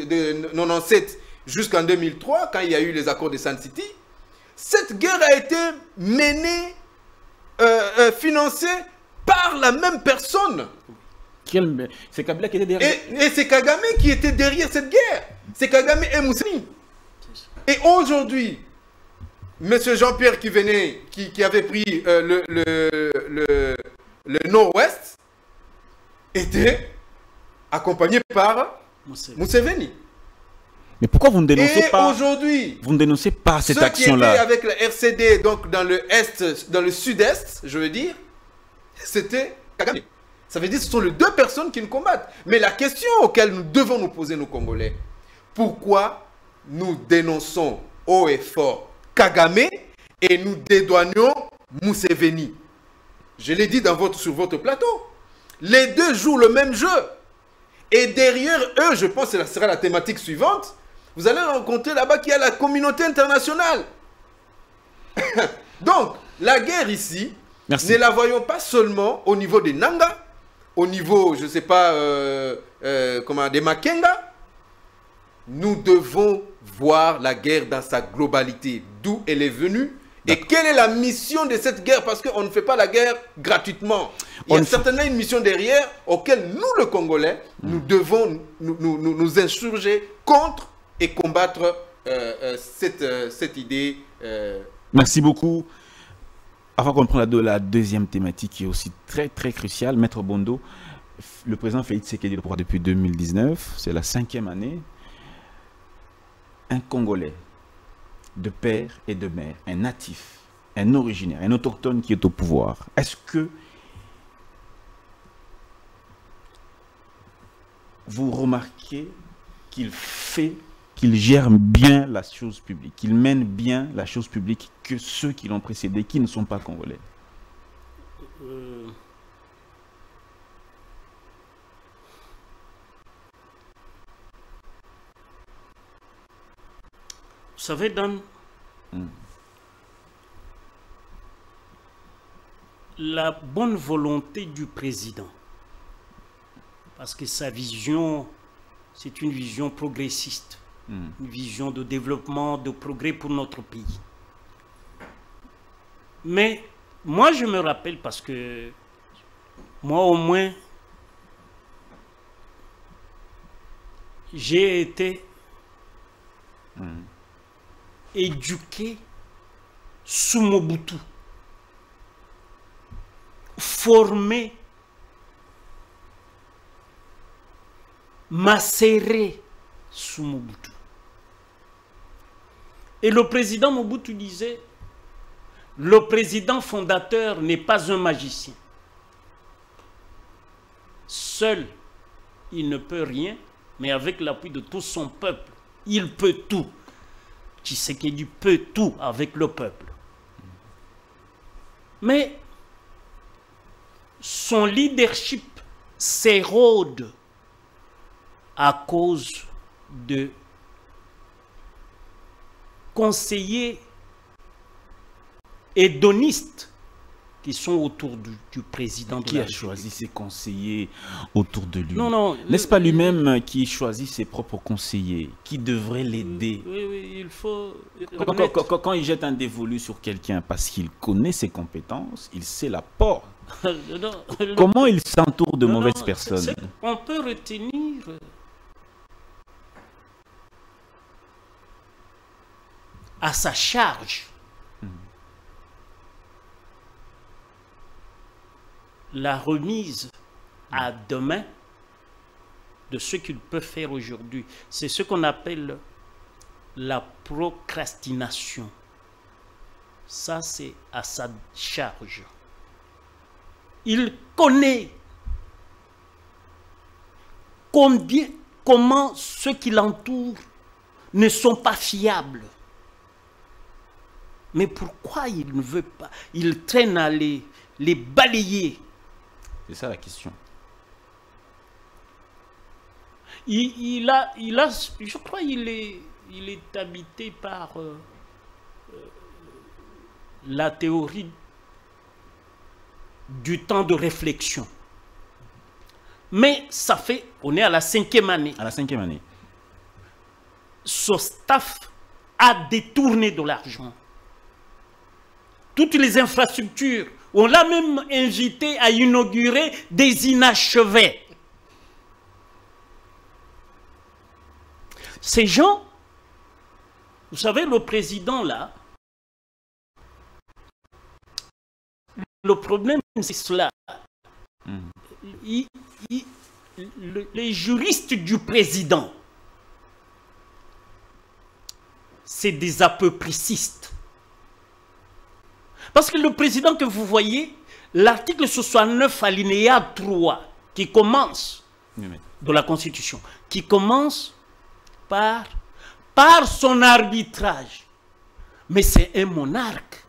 neuf cent quatre-vingt-dix-sept jusqu'en deux mille trois, quand il y a eu les accords de Sand City, cette guerre a été menée, euh, euh, financée par la même personne. C'est Kabila qui était derrière. Et, et c'est Kagame qui était derrière cette guerre. C'est Kagame et Museveni. Et aujourd'hui... Monsieur Jean-Pierre qui venait, qui, qui avait pris euh, le, le, le, le nord-ouest, était accompagné par Museveni. Mais pourquoi vous ne dénoncez et pas aujourd'hui, vous ne dénoncez pas cette action-là? Avec la R C D, donc dans le est, dans le sud-est, je veux dire, c'était Kagame. Ça veut dire que ce sont les deux personnes qui nous combattent. Mais la question auquel nous devons nous poser, nous Congolais, pourquoi nous dénonçons haut et fort Kagame et nous dédouanions Museveni? Je l'ai dit dans votre, sur votre plateau. Les deux jouent le même jeu. Et derrière eux, je pense que ce sera la thématique suivante, vous allez rencontrer là-bas qu'il y a la communauté internationale. Donc, la guerre ici, merci, ne la voyons pas seulement au niveau des Nangaa, au niveau, je ne sais pas, euh, euh, comment, des Makenga. Nous devons voir la guerre dans sa globalité, d'où elle est venue. Et quelle est la mission de cette guerre? Parce qu'on ne fait pas la guerre gratuitement. Il y a certainement une mission derrière auquel nous, le Congolais, mmh. nous devons nous, nous, nous, nous insurger contre et combattre euh, euh, cette, euh, cette idée. Euh... Merci beaucoup. Avant qu'on prenne la, la deuxième thématique qui est aussi très très cruciale, Maître Bondo, le président Félix Tshisekedi le pouvoir depuis deux mille dix-neuf, c'est la cinquième année, un Congolais de père et de mère, un natif, un originaire, un autochtone qui est au pouvoir, est-ce que vous remarquez qu'il fait, qu'il gère bien la chose publique, qu'il mène bien la chose publique que ceux qui l'ont précédé, qui ne sont pas Congolais? euh... Vous savez, Dan, mm. la bonne volonté du président, parce que sa vision, c'est une vision progressiste, mm. une vision de développement, de progrès pour notre pays. Mais moi, je me rappelle, parce que moi, au moins, j'ai été... Mm. éduqué sous Mobutu, formé, macéré sous Mobutu. Et le président Mobutu disait, le président fondateur n'est pas un magicien. Seul, il ne peut rien, mais avec l'appui de tout son peuple, il peut tout. Tshisekedi peut tout avec le peuple. Mais son leadership s'érode à cause de conseillers hédonistes qui sont autour du, du président. Qui a choisi ses conseillers autour de lui? Non, non. N'est-ce pas lui-même qui choisit ses propres conseillers, qui devrait l'aider? Oui, oui, il faut... Quand, quand, quand, quand il jette un dévolu sur quelqu'un parce qu'il connaît ses compétences, il sait l'apport. Comment il s'entoure de non, mauvaises non, personnes? C'est, c'est, on peut retenir à sa charge la remise à demain de ce qu'il peut faire aujourd'hui. C'est ce qu'on appelle la procrastination. Ça, c'est à sa charge. Il connaît combien, comment ceux qui l'entourent ne sont pas fiables. Mais pourquoi il ne veut pas? Il traîne à les, les balayer. C'est ça la question. Il, il, a, il a, je crois qu'il est, il est habité par euh, la théorie du temps de réflexion. Mais ça fait, on est à la cinquième année. À la cinquième année. Ce staff a détourné de l'argent. Toutes les infrastructures, on l'a même invité à inaugurer des inachevés. Ces gens, vous savez, le président là, le problème c'est cela. Mmh. Il, il, le, les juristes du président c'est des apeupricistes. Parce que le président que vous voyez, l'article soixante-neuf alinéa trois, qui commence de la Constitution, qui commence par, par son arbitrage. Mais c'est un monarque.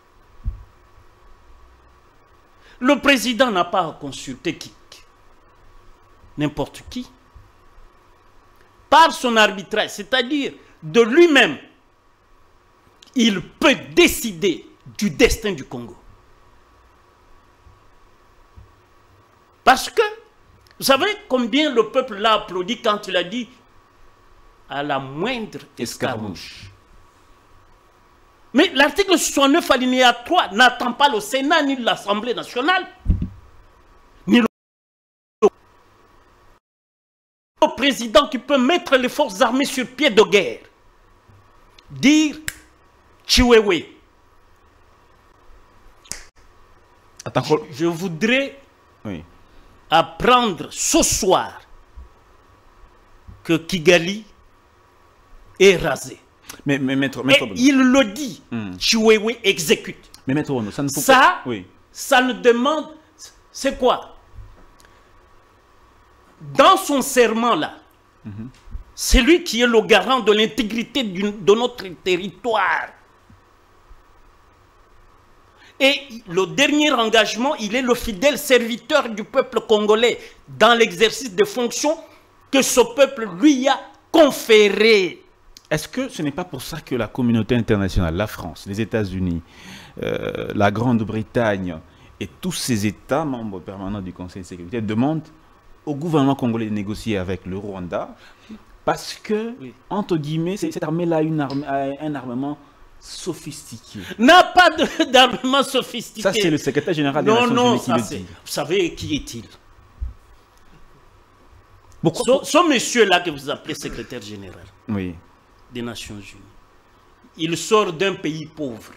Le président n'a pas à consulter qui, n'importe qui. Par son arbitrage, c'est-à-dire de lui-même, il peut décider du destin du Congo. Parce que, vous savez combien le peuple l'a applaudi quand il a dit à la moindre escarmouche. Mais l'article soixante-neuf alinéa trois n'attend pas le Sénat ni l'Assemblée nationale, ni le président qui peut mettre les forces armées sur pied de guerre. Dire Chiwewe. Attends. Je, je voudrais oui. apprendre ce soir que Kigali est rasé. Mais, mais maître, maître Et Bono. il le dit, mm. Chiwewe exécute. Mais maître Bono, ça ne peut ça, pas... Oui. Ça ne demande... C'est quoi? Dans son serment-là, mm-hmm. c'est lui qui est le garant de l'intégrité de notre territoire. Et le dernier engagement, il est le fidèle serviteur du peuple congolais dans l'exercice des fonctions que ce peuple lui a conférées. Est-ce que ce n'est pas pour ça que la communauté internationale, la France, les États-Unis, euh, la Grande-Bretagne et tous ces États membres permanents du Conseil de sécurité demandent au gouvernement congolais de négocier avec le Rwanda parce que, oui. entre guillemets, cette armée-là a un armement sophistiqué. N'a pas d'armement sophistiqué. Ça, c'est le secrétaire général des Nations Unies. Non, non, vous savez qui est-il? Ce, ce monsieur-là que vous appelez secrétaire général oui. des Nations Unies, il sort d'un pays pauvre,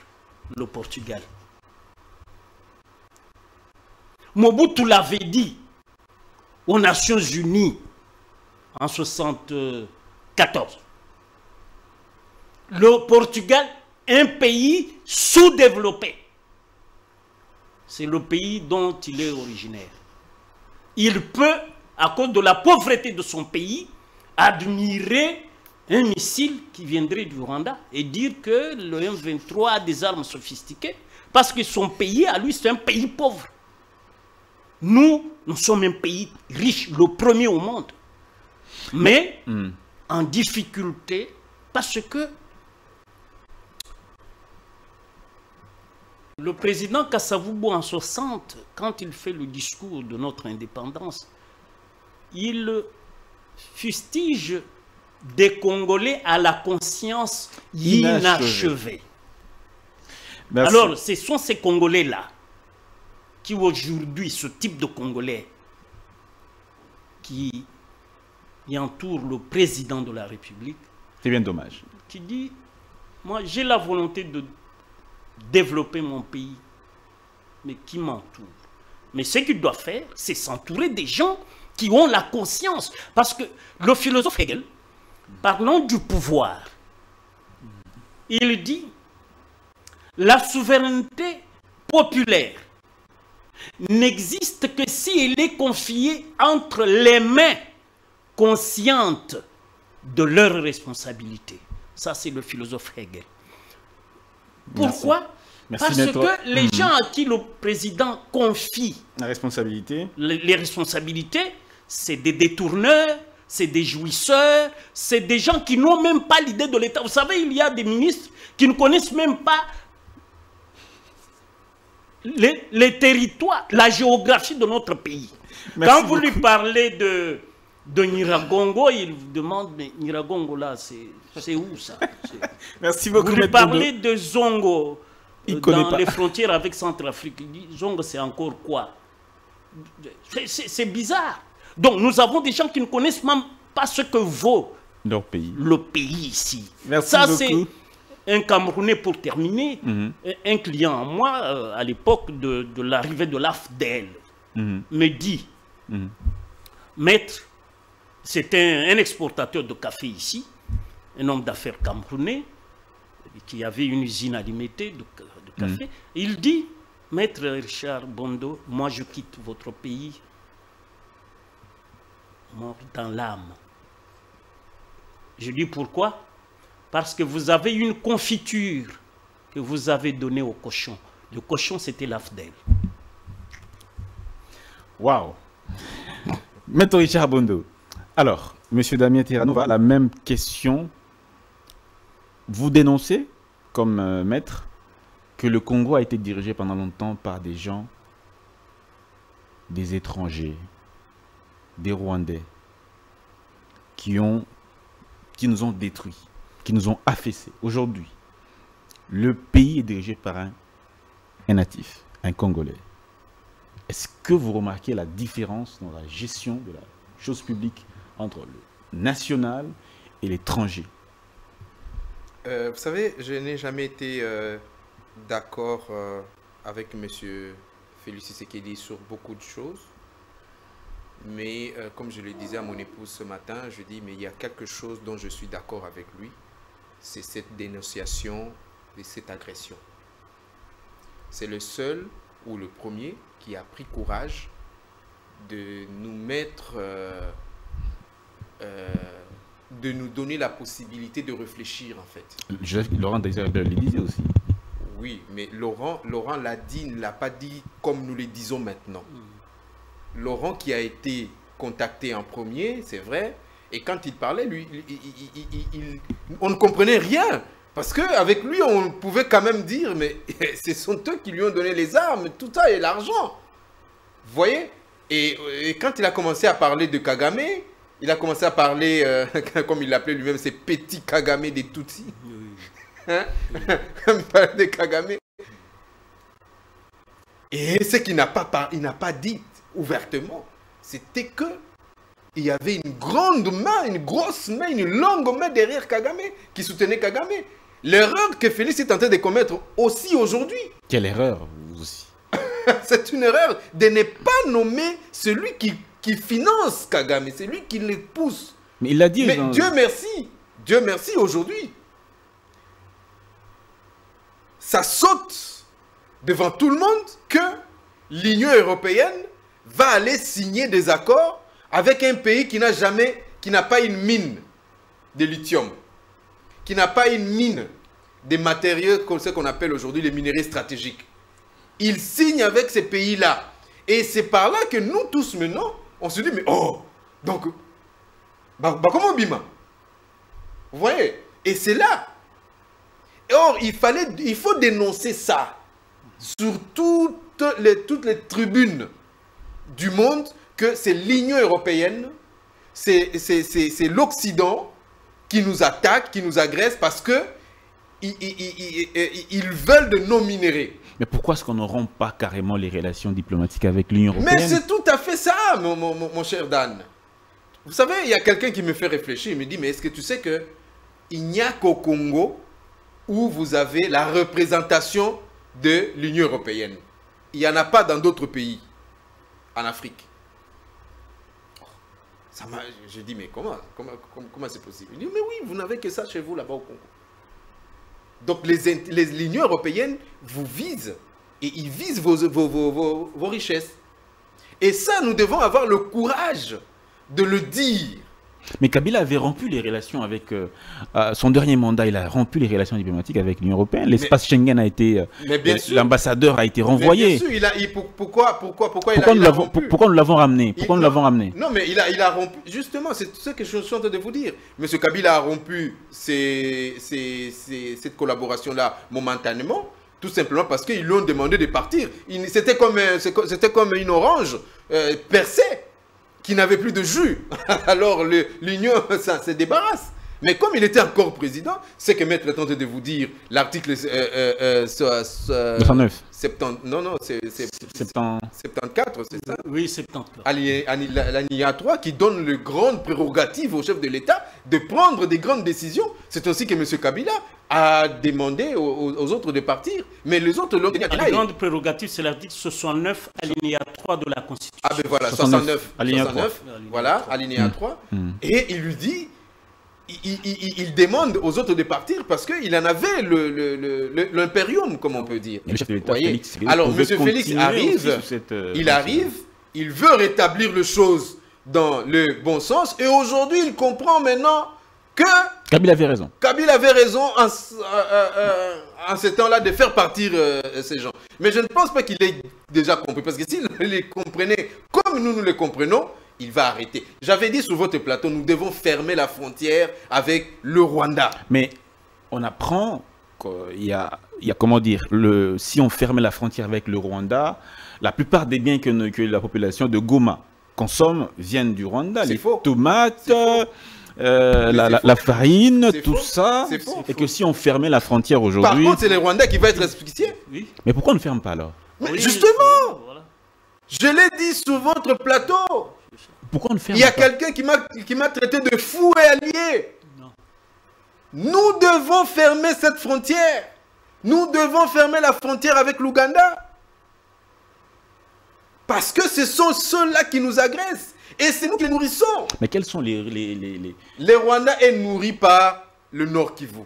le Portugal. Mobutu l'avait dit aux Nations Unies en mille neuf cent soixante-quatorze. Le Portugal, un pays sous-développé. C'est le pays dont il est originaire. Il peut, à cause de la pauvreté de son pays, admirer un missile qui viendrait du Rwanda et dire que le M vingt-trois a des armes sophistiquées parce que son pays, à lui, c'est un pays pauvre. Nous, nous sommes un pays riche, le premier au monde, mais mmh. en difficulté parce que le président Kasavubu en soixante, quand il fait le discours de notre indépendance, il fustige des Congolais à la conscience inachevée. Merci. Alors, ce sont ces Congolais-là qui aujourd'hui, ce type de Congolais qui, qui entoure le président de la République. C'est bien dommage. Qui dit, moi j'ai la volonté de développer mon pays, mais qui m'entoure. Mais ce qu'il doit faire, c'est s'entourer des gens qui ont la conscience. Parce que le philosophe Hegel, parlant du pouvoir, il dit, la souveraineté populaire n'existe que si elle est confiée entre les mains conscientes de leurs responsabilités. Ça, c'est le philosophe Hegel. Pourquoi? Merci. Parce Merci, que les mmh. gens à qui le président confie la responsabilité. les, les responsabilités, c'est des détourneurs, c'est des jouisseurs, c'est des gens qui n'ont même pas l'idée de l'État. Vous savez, il y a des ministres qui ne connaissent même pas les, les territoires, la géographie de notre pays. Merci Quand beaucoup. vous lui parlez de... de Niragongo, il vous demande, mais Niragongo là, c'est où ça? Merci beaucoup. Vous lui parlez de Zongo, il euh, dans pas. les frontières avec Centrafrique. Zongo, c'est encore quoi? C'est bizarre. Donc, nous avons des gens qui ne connaissent même pas ce que vaut leur pays. le pays ici. Merci ça, c'est un Camerounais, pour terminer, mm-hmm. un client à moi, euh, à l'époque de, de l'arrivée de l'A F D L, mm-hmm. me dit, mm-hmm. maître, c'était un, un exportateur de café ici, un homme d'affaires camerounais. qui avait une usine alimentée de, de café, mmh. il dit, Maître Richard Bondo, moi je quitte votre pays, mort dans l'âme. Je dis pourquoi? Parce que vous avez une confiture que vous avez donnée au cochon. Le cochon, c'était l'A F D E L. Waouh! Maître Richard Bondo. Alors, M. Damien Terranova, la même question. Vous dénoncez, comme euh, maître, que le Congo a été dirigé pendant longtemps par des gens, des étrangers, des Rwandais, qui, ont, qui nous ont détruits, qui nous ont affaissés. Aujourd'hui, le pays est dirigé par un, un natif, un Congolais. Est-ce que vous remarquez la différence dans la gestion de la chose publique entre le national et l'étranger? Euh, vous savez, je n'ai jamais été euh, d'accord euh, avec M. Félix Tshisekedi sur beaucoup de choses. Mais euh, comme je le disais à mon épouse ce matin, je dis, mais il y a quelque chose dont je suis d'accord avec lui. C'est cette dénonciation de cette agression. C'est le seul ou le premier qui a pris courage de nous mettre... Euh, euh, de nous donner la possibilité de réfléchir, en fait. Je, Laurent le disait aussi. Oui, mais Laurent Laurent l'a dit, ne l'a pas dit comme nous le disons maintenant. Mm. Laurent qui a été contacté en premier, c'est vrai, et quand il parlait, lui, il, il, il, il, il, on ne comprenait rien, parce qu'avec lui, on pouvait quand même dire, mais ce sont eux qui lui ont donné les armes, tout ça, et l'argent. Vous voyez, et, et quand il a commencé à parler de Kagame, il a commencé à parler, euh, comme il l'appelait lui-même, ces petits Kagame des Tutsis. Hein? Il parlait de Kagame. Et ce qu'il n'a pas, il n'a pas dit ouvertement, c'était que il y avait une grande main, une grosse main, une longue main derrière Kagame, qui soutenait Kagame. L'erreur que Félix est en train de commettre aussi aujourd'hui. Quelle erreur aussi. C'est une erreur de ne pas nommer celui qui... qui finance Kagame, c'est lui qui les pousse. Mais il l'a dit. Mais genre... Dieu merci, Dieu merci aujourd'hui. Ça saute devant tout le monde que l'Union européenne va aller signer des accords avec un pays qui n'a jamais, qui n'a pas une mine de lithium, qui n'a pas une mine des matériaux comme ce qu'on appelle aujourd'hui les minerais stratégiques. Il signe avec ces pays-là. Et c'est par là que nous tous maintenant, on se dit, mais oh, donc, bah, bah comment Bima? Vous voyez? Et c'est là. Or, il, fallait, il faut dénoncer ça sur toutes les, toutes les tribunes du monde, que c'est l'Union européenne, c'est l'Occident qui nous attaque, qui nous agresse, parce que ils, ils, ils, ils veulent de nos minéraux. Mais pourquoi est-ce qu'on ne rompt pas carrément les relations diplomatiques avec l'Union européenne? Mais c'est tout à fait ça, mon, mon, mon cher Dan. Vous savez, il y a quelqu'un qui me fait réfléchir, il me dit, mais est-ce que tu sais que il n'y a qu'au Congo où vous avez la représentation de l'Union européenne. Il n'y en a pas dans d'autres pays, en Afrique. Ça m'a, je dis, mais comment, comment, comment c'est possible? Il dit, mais oui, vous n'avez que ça chez vous, là-bas au Congo. Donc l'Union les, les, européenne vous vise et ils visent vos, vos, vos, vos, vos richesses. Et ça, nous devons avoir le courage de le dire. Mais Kabila avait rompu les relations avec... Euh, euh, son dernier mandat, il a rompu les relations diplomatiques avec l'Union européenne. L'espace Schengen a été... Euh, L'ambassadeur a été renvoyé. Bien sûr, il a, il, pour, pourquoi, pourquoi, pourquoi, pourquoi il a, nous il a rompu? Pourquoi nous l'avons ramené? Pourquoi il, nous l'avons ramené? Non, mais il a, il a rompu... Justement, c'est ce que je suis en train de vous dire. Monsieur Kabila a rompu ces, ces, ces, cette collaboration-là momentanément, tout simplement parce qu'ils lui ont demandé de partir. C'était comme, comme une orange euh, percée, qui n'avait plus de jus. Alors l'Union, ça se débarrasse. Mais comme il était encore président, c'est que maître a tenté de vous dire l'article euh, euh, euh, euh, soixante-neuf. Non, non, c'est soixante-quatorze, c'est ça? Oui, soixante-quatorze. L'alinéa trois qui donne les grandes prérogatives au chef de l'État de prendre des grandes décisions. C'est aussi que M. Kabila a demandé aux, aux autres de partir, mais les autres l'ont dit. La grande prérogative, c'est l'article soixante-neuf, alinéa trois de la Constitution. Ah ben voilà, soixante-neuf, soixante-neuf, soixante-neuf, soixante-neuf, soixante-neuf, voilà, alinéa trois. Mmh. Et il lui dit, Il, il, il demande aux autres de partir parce qu'il en avait l'impérium, comme on peut dire. Mais le chef de l'État, Félix, alors, M. Félix arrive, cette, euh, il arrive, il veut rétablir les choses dans le bon sens, et aujourd'hui, il comprend maintenant que... Kabila avait raison. Kabila avait raison en, euh, euh, en ce temps-là de faire partir euh, ces gens. Mais je ne pense pas qu'il ait déjà compris, parce que s'il les comprenait comme nous, nous les comprenons, il va arrêter. J'avais dit sur votre plateau, nous devons fermer la frontière avec le Rwanda. Mais on apprend qu'il y a, il y a comment dire, le, si on ferme la frontière avec le Rwanda, la plupart des biens que, que la population de Goma consomme viennent du Rwanda. Les faux. Tomates, euh, la, la, la farine, tout faux. Ça. Faux. Et que si on fermait la frontière aujourd'hui... Par contre, c'est les Rwandais qui va être respectés. Oui. Mais pourquoi on ne ferme pas alors? Mais oui, justement, voilà. Je l'ai dit sur votre plateau. Pourquoi on ne ferme pas ? Il y a quelqu'un qui m'a traité de fou et allié. Non. Nous devons fermer cette frontière. Nous devons fermer la frontière avec l'Ouganda. Parce que ce sont ceux-là qui nous agressent. Et c'est nous qui les nourrissons. Mais quels sont les... Les, les, les... les Rwanda est nourri par le Nord Kivu.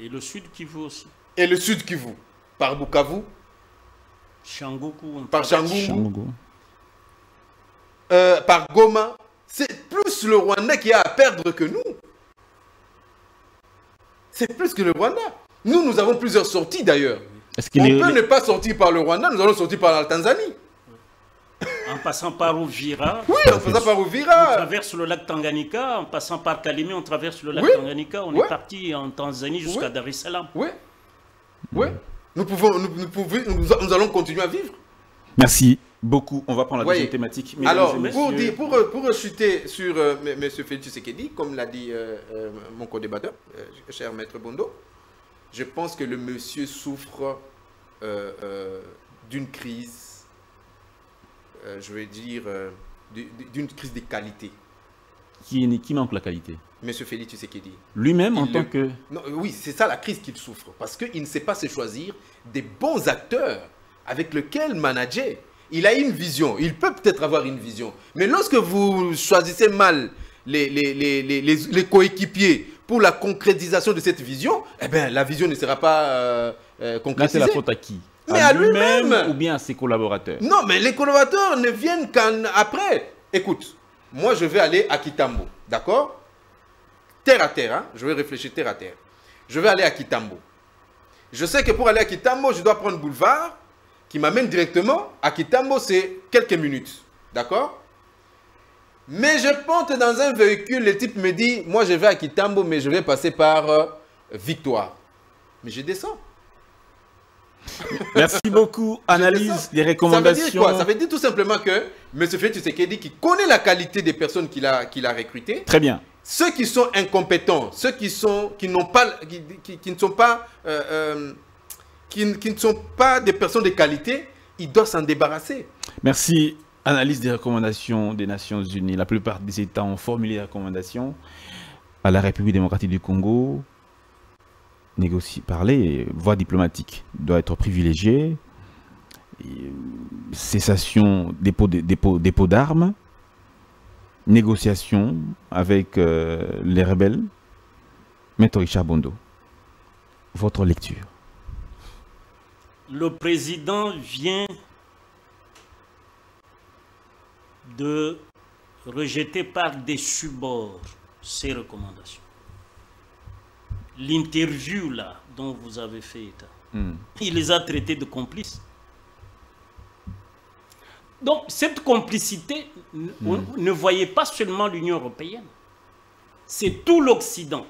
Et le Sud Kivu aussi. Et le Sud Kivu. Par Bukavu. Shangoku. Par Shangoku. Euh, par Goma, c'est plus le Rwanda qui a à perdre que nous. C'est plus que le Rwanda. Nous, nous avons plusieurs sorties d'ailleurs. On est... peut ne pas sortir par le Rwanda, nous allons sortir par la Tanzanie. En passant par Uvira. Oui, en passant par Uvira. On traverse le lac Tanganyika, en passant par Kalemie, on traverse le lac oui. Tanganyika. On oui. est parti en Tanzanie jusqu'à oui. Dar es Salaam. Oui, oui. Nous, pouvons, nous, nous, pouvons, nous, nous allons continuer à vivre. Merci. Beaucoup, on va prendre la deuxième oui. thématique. Alors, pour, dire, pour, pour chuter sur euh, M. Félix Tshisekedi, comme l'a dit euh, euh, mon co-débatteur, euh, cher Maître Bondo, je pense que le monsieur souffre euh, euh, d'une crise, euh, je vais dire, euh, d'une crise de qualité. Qui, qui manque la qualité? M. Félix Tshisekedi. Lui-même en le... tant que... Non, oui, c'est ça la crise qu'il souffre, parce qu'il ne sait pas se choisir des bons acteurs avec lesquels manager. Il a une vision, il peut peut-être avoir une vision. Mais lorsque vous choisissez mal les, les, les, les, les, les coéquipiers pour la concrétisation de cette vision, eh bien, la vision ne sera pas euh, euh, concrétisée. Là, c'est la faute à qui? Mais à, à lui-même lui ou bien à ses collaborateurs? Non, mais les collaborateurs ne viennent qu'après. Écoute, moi, je vais aller à Kitambo, d'accord? Terre à terre, hein? Je vais réfléchir terre à terre. Je vais aller à Kitambo. Je sais que pour aller à Kitambo, je dois prendre boulevard qui m'amène directement à Kitambo, c'est quelques minutes. D'accord? Mais je monte dans un véhicule, le type me dit, moi je vais à Kitambo, mais je vais passer par euh, Victoire. Mais je descends. Merci beaucoup. Analyse des recommandations. Ça veut dire quoi? Ça veut dire tout simplement que M. Félix Tshisekedi, qui connaît la qualité des personnes qu'il a, qu'il a recrutées. Très bien. Ceux qui sont incompétents, ceux qui, sont, qui, n'ont pas, qui, qui, qui ne sont pas... Euh, euh, Qui, qui ne sont pas des personnes de qualité, ils doivent s'en débarrasser. Merci. Analyse des recommandations des Nations Unies. La plupart des États ont formulé des recommandations à la République démocratique du Congo. Négocier, parler, voie diplomatique doit être privilégiée. Et, cessation, dépôt, dépôt, dépôt d'armes. Négociation avec euh, les rebelles. Maître Richard Bondo, votre lecture. Le président vient de rejeter par dessus bord ses recommandations. L'interview là dont vous avez fait état, mm. il les a traités de complices. Donc cette complicité, mm. ne voyait pas seulement l'Union européenne, c'est tout l'Occident.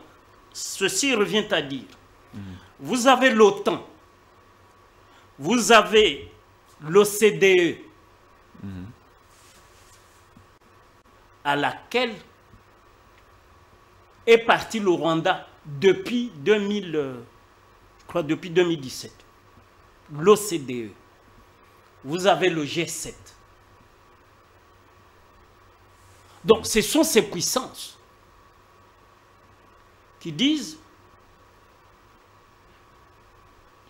Ceci revient à dire, mm. vous avez l'OTAN. Vous avez l'O C D E, mmh. à laquelle est parti le Rwanda depuis, deux mille, je crois depuis deux mille dix-sept. L'O C D E. Vous avez le G sept. Donc ce sont ces puissances qui disent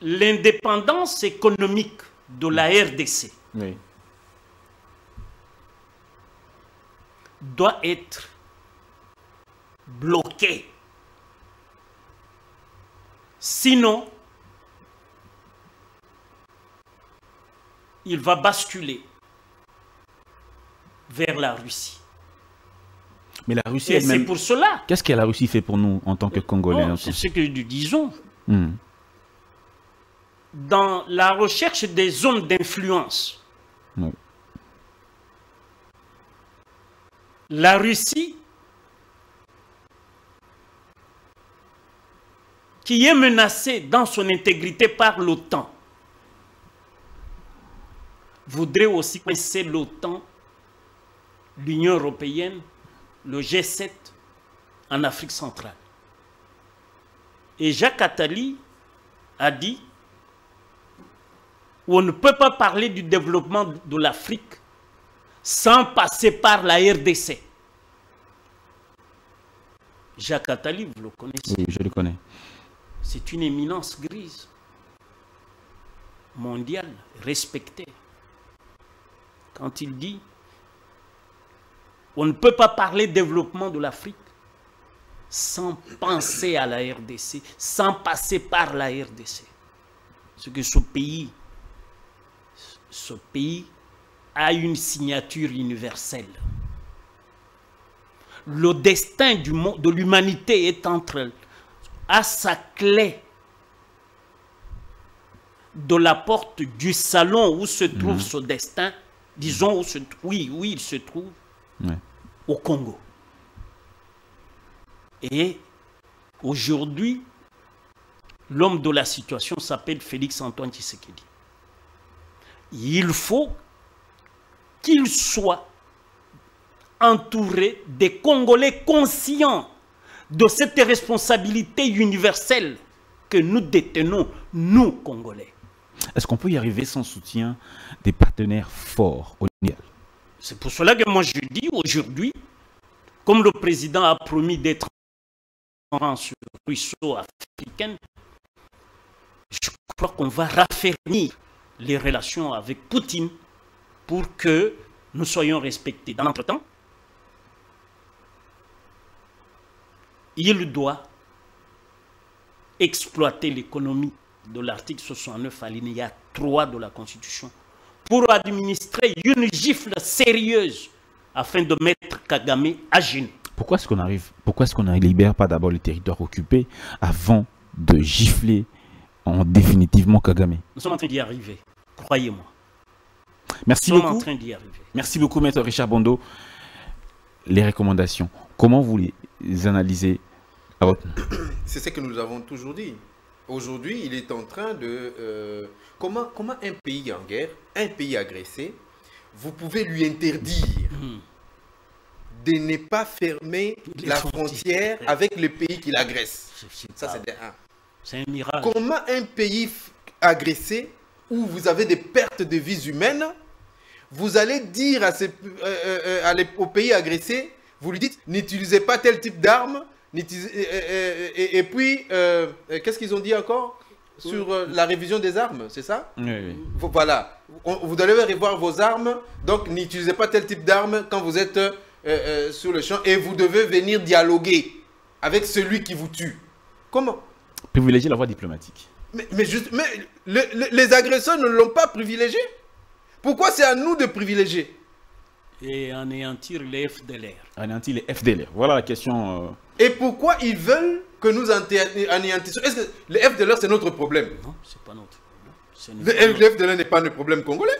l'indépendance économique de la R D C oui. doit être bloqués. Sinon, il va basculer vers la Russie. Mais la Russie, c'est pour cela. Qu'est-ce que la Russie fait pour nous en tant que Congolais? C'est ce que nous disons. Mmh. Dans la recherche des zones d'influence, mmh. la Russie, qui est menacée dans son intégrité par l'OTAN, voudrait aussi coincer l'OTAN, l'Union européenne, le G sept en Afrique centrale. Et Jacques Attali a dit on ne peut pas parler du développement de l'Afrique sans passer par la R D C. Jacques Attali, vous le connaissez? Oui, je le connais. C'est une éminence grise, mondiale, respectée. Quand il dit on ne peut pas parler développement de l'Afrique sans penser à la R D C, sans passer par la R D C. Parce que ce pays, ce pays a une signature universelle. Le destin du monde, de l'humanité est entre, à sa clé de la porte du salon où se trouve mmh. ce destin, disons où se, oui, oui, il se trouve. Ouais. Au Congo. Et aujourd'hui, l'homme de la situation s'appelle Félix Antoine Tshisekedi. Il faut qu'il soit entouré des Congolais conscients de cette responsabilité universelle que nous détenons, nous Congolais. Est-ce qu'on peut y arriver sans soutien des partenaires forts au Niger? C'est pour cela que moi je dis aujourd'hui, comme le président a promis d'être en sur le ruisseau africain, je crois qu'on va raffermir les relations avec Poutine pour que nous soyons respectés. Dans l'entretemps, il doit exploiter l'économie de l'article soixante-neuf alinéa trois de la Constitution pour administrer une gifle sérieuse afin de mettre Kagame à genoux. Pourquoi est-ce qu'on arrive, pourquoi est-ce qu'on ne libère pas d'abord les territoires occupés avant de gifler en définitivement Kagame? Nous sommes en train d'y arriver, croyez-moi. Merci beaucoup. Nous sommes en train d'y arriver. Merci beaucoup, Maître Richard Bondo. Les recommandations, comment vous les analysez à votre... C'est ce que nous avons toujours dit. Aujourd'hui, il est en train de... Euh, comment, comment un pays en guerre, un pays agressé, vous pouvez lui interdire de ne pas fermer la frontière avec le pays qui l'agresse. Ça, c'est un. C'est un miracle. Comment un pays agressé, où vous avez des pertes de vies humaines, vous allez dire à ces, euh, euh, à les, au pays agressé, vous lui dites, n'utilisez pas tel type d'armes. Et puis, euh, qu'est-ce qu'ils ont dit encore sur euh, la révision des armes, c'est ça? Oui, oui. Voilà. On, vous allez revoir vos armes, donc n'utilisez pas tel type d'armes quand vous êtes euh, euh, sur le champ et vous devez venir dialoguer avec celui qui vous tue. Comment? Privilégier la voie diplomatique. Mais, mais, juste, mais le, le, les agresseurs ne l'ont pas privilégié. Pourquoi c'est à nous de privilégier? Et anéantir les F D L R. Anéantir les F D L R. Voilà la question... Euh... Et pourquoi ils veulent que nous anéantissions? Est-ce que le F D L R, c'est notre problème? Non, c'est pas notre problème. Le F D L R n'est pas notre problème congolais.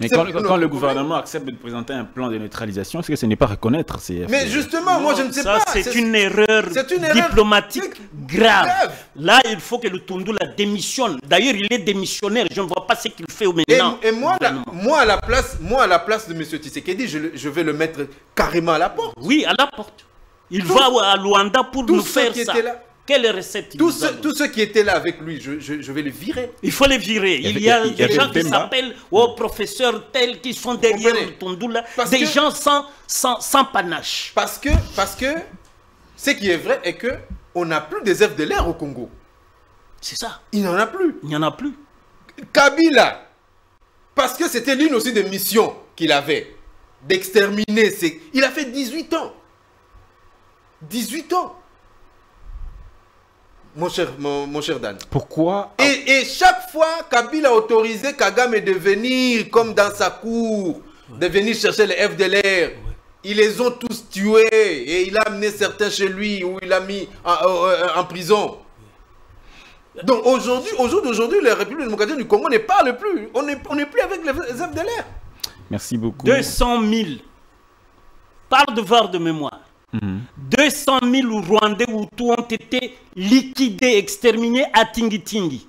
Mais quand, quand, quand le gouvernement problème. accepte de présenter un plan de neutralisation, est-ce que ce n'est pas reconnaître ces... Mais justement, non, moi je ne sais ça, pas. C'est une erreur une diplomatique une... grave. grave. Là, il faut que le Lutundula démissionne. D'ailleurs, il est démissionnaire. Je ne vois pas ce qu'il fait au maintenant. Et, et moi, la, moi, à la place, moi, à la place de M. Tshisekedi, je, je vais le mettre carrément à la porte. Oui, à la porte. Il tout, va à Luanda pour nous faire ça. Quelle recette? Tous ceux qui étaient là avec lui, je, je, je vais les virer. Il faut les virer. Il y a, il y a des gens qui s'appellent oh, professeurs tels qui sont derrière Lutundula. Des que, gens sans, sans, sans panache. Parce que, parce que ce qui est vrai est qu'on n'a plus des F D L R au Congo. C'est ça. Il n'y en a plus. Il n'y en a plus. Kabila, parce que c'était l'une aussi des missions qu'il avait, d'exterminer. Ses... Il a fait dix-huit ans. dix-huit ans. Mon cher, mon, mon cher Dan. Pourquoi? Et, et chaque fois, Kabila a autorisé Kagame de venir, comme dans sa cour, ouais. de venir chercher les F D L R. Ouais. Ils les ont tous tués et il a amené certains chez lui ou il a mis en, en, en prison. Donc aujourd'hui, au jour d'aujourd'hui, la République démocratique du Congo ne parle plus. On n'est on n'est plus avec les F D L R. Merci beaucoup. deux cent mille, par devoir de mémoire, mmh. deux cent mille Rwandais Hutus ont été liquidés, exterminés à Tingi-Tingi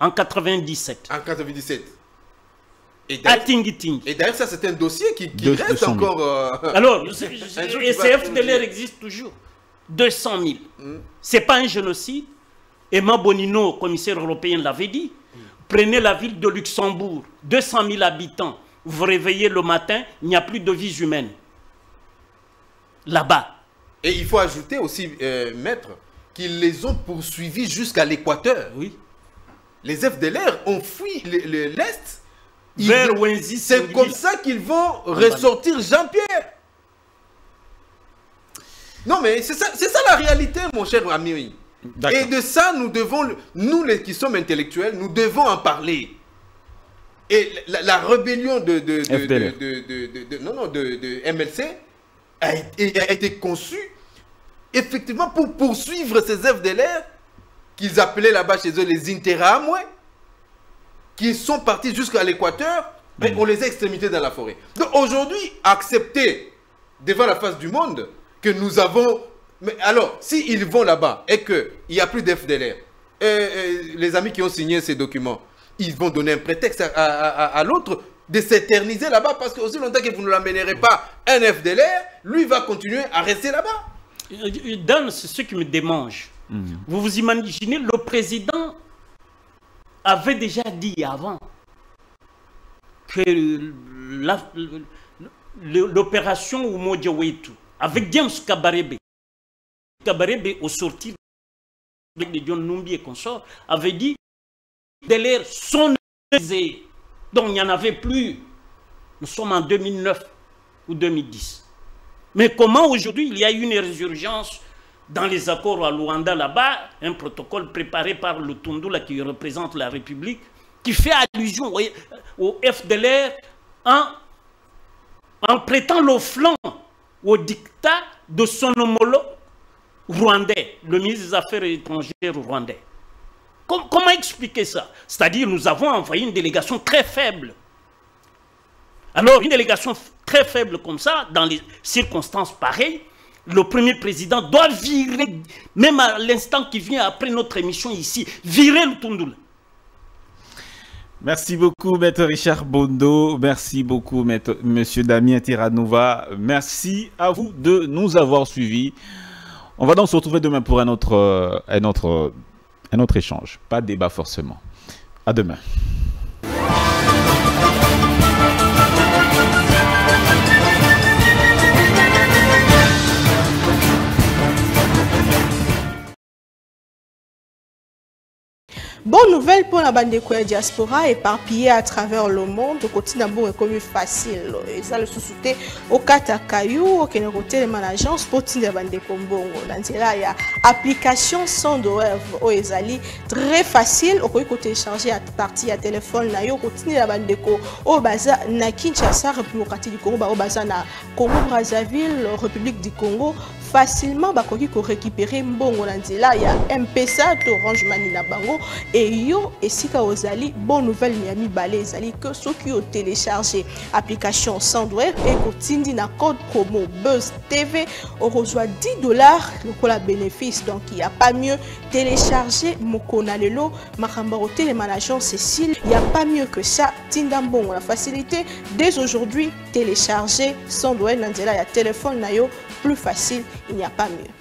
en quatre-vingt-dix-sept. En quatre-vingt-dix-sept. Et à Tingi-Tingi. Et d'ailleurs, ça, c'est un dossier qui, qui reste encore... Euh... Alors, les F D L R existent toujours. deux cent mille. Mmh. Ce n'est pas un génocide. Emma Bonino, commissaire européen, l'avait dit. Mmh. Prenez la ville de Luxembourg, deux cent mille habitants. Vous vous réveillez le matin, il n'y a plus de vies humaines. Là-bas. Et il faut ajouter aussi, euh, maître, qu'ils les ont poursuivis jusqu'à l'Équateur. Oui. Les F D L R ont fui l'Est. C'est comme ça qu'ils vont ressortir Jean-Pierre. Non mais c'est ça, ça la réalité, mon cher ami. Et de ça, nous devons, nous les qui sommes intellectuels, nous devons en parler. Et la, la rébellion de, de, de, de, de, de, de, non, non, de, de M L C a été, a été conçue effectivement pour poursuivre ces F D L R qu'ils appelaient là-bas chez eux les Interamwe, ouais, qui sont partis jusqu'à l'Équateur, mais on les a extrémités dans la forêt. Donc aujourd'hui, accepter devant la face du monde que nous avons... Mais alors, s'ils vont là-bas et qu'il n'y a plus d'F D L R, et, et les amis qui ont signé ces documents, ils vont donner un prétexte à, à, à, à l'autre de s'éterniser là-bas parce que aussi longtemps que vous ne l'amènerez pas un F D L R, lui va continuer à rester là-bas. Dan, c'est ce qui me démange. Mmh. Vous vous imaginez, le président avait déjà dit avant que l'opération Umoja-Wetu avec James Kabarebe, Kabarebe au sortir de John Numbi et consort, avait dit que les F D L R sont neutralisés, donc il n'y en avait plus. Nous sommes en deux mille neuf ou deux mille dix. Mais comment aujourd'hui il y a eu une résurgence dans les accords à Luanda là-bas, un protocole préparé par Lutundula qui représente la République, qui fait allusion au F D L R en, en prêtant le flanc au dictat de son homologue rwandais, le ministre des Affaires étrangères rwandais. Com- comment expliquer ça? C'est-à-dire nous avons envoyé une délégation très faible. Alors une délégation très faible comme ça, dans les circonstances pareilles, le premier président doit virer, même à l'instant qui vient après notre émission ici, virer Lutundula. Merci beaucoup, maître Richard Bondo. Merci beaucoup, maître, monsieur Damien Terranova. Merci à vous de nous avoir suivis. On va donc se retrouver demain pour un autre, un autre, un autre échange. Pas de débat forcément. À demain. Bonne nouvelle pour la bande de diaspora éparpillée à travers le monde. Le côté d'abord est comme facile. Et ça le sous-souté au Katakayu, au Kenokoté, les agence pour la bande de Kombongo. Dans là, il y a application sans douleur. Au Ezali, très facile. Au côté échanger à partir à téléphone, là, au côté la bande de Kombongo. Au Baza, na Kinshasa, République du Congo, au Baza, na Congo Brazzaville, République du Congo. Facilement, Bakoki, qu'on récupérer Mbongo. Dans là, il y a M P S A, Orange Mani na Bango. Et yo, et si ka ozali, bonne nouvelle Miami Balé, ezali que ceux qui ont téléchargé l'application Sandware et continue na code promo Buzz T V, on reçoit dix dollars, le coup la bénéfice, donc il n'y a pas mieux télécharger Mokonalelo, Marambaro Télémanageant Cécile, il n'y a pas mieux que ça, Tindambon, la facilité, dès aujourd'hui, télécharger Sandware, Nandela, il y a téléphone, nayo, plus facile, il n'y a pas mieux.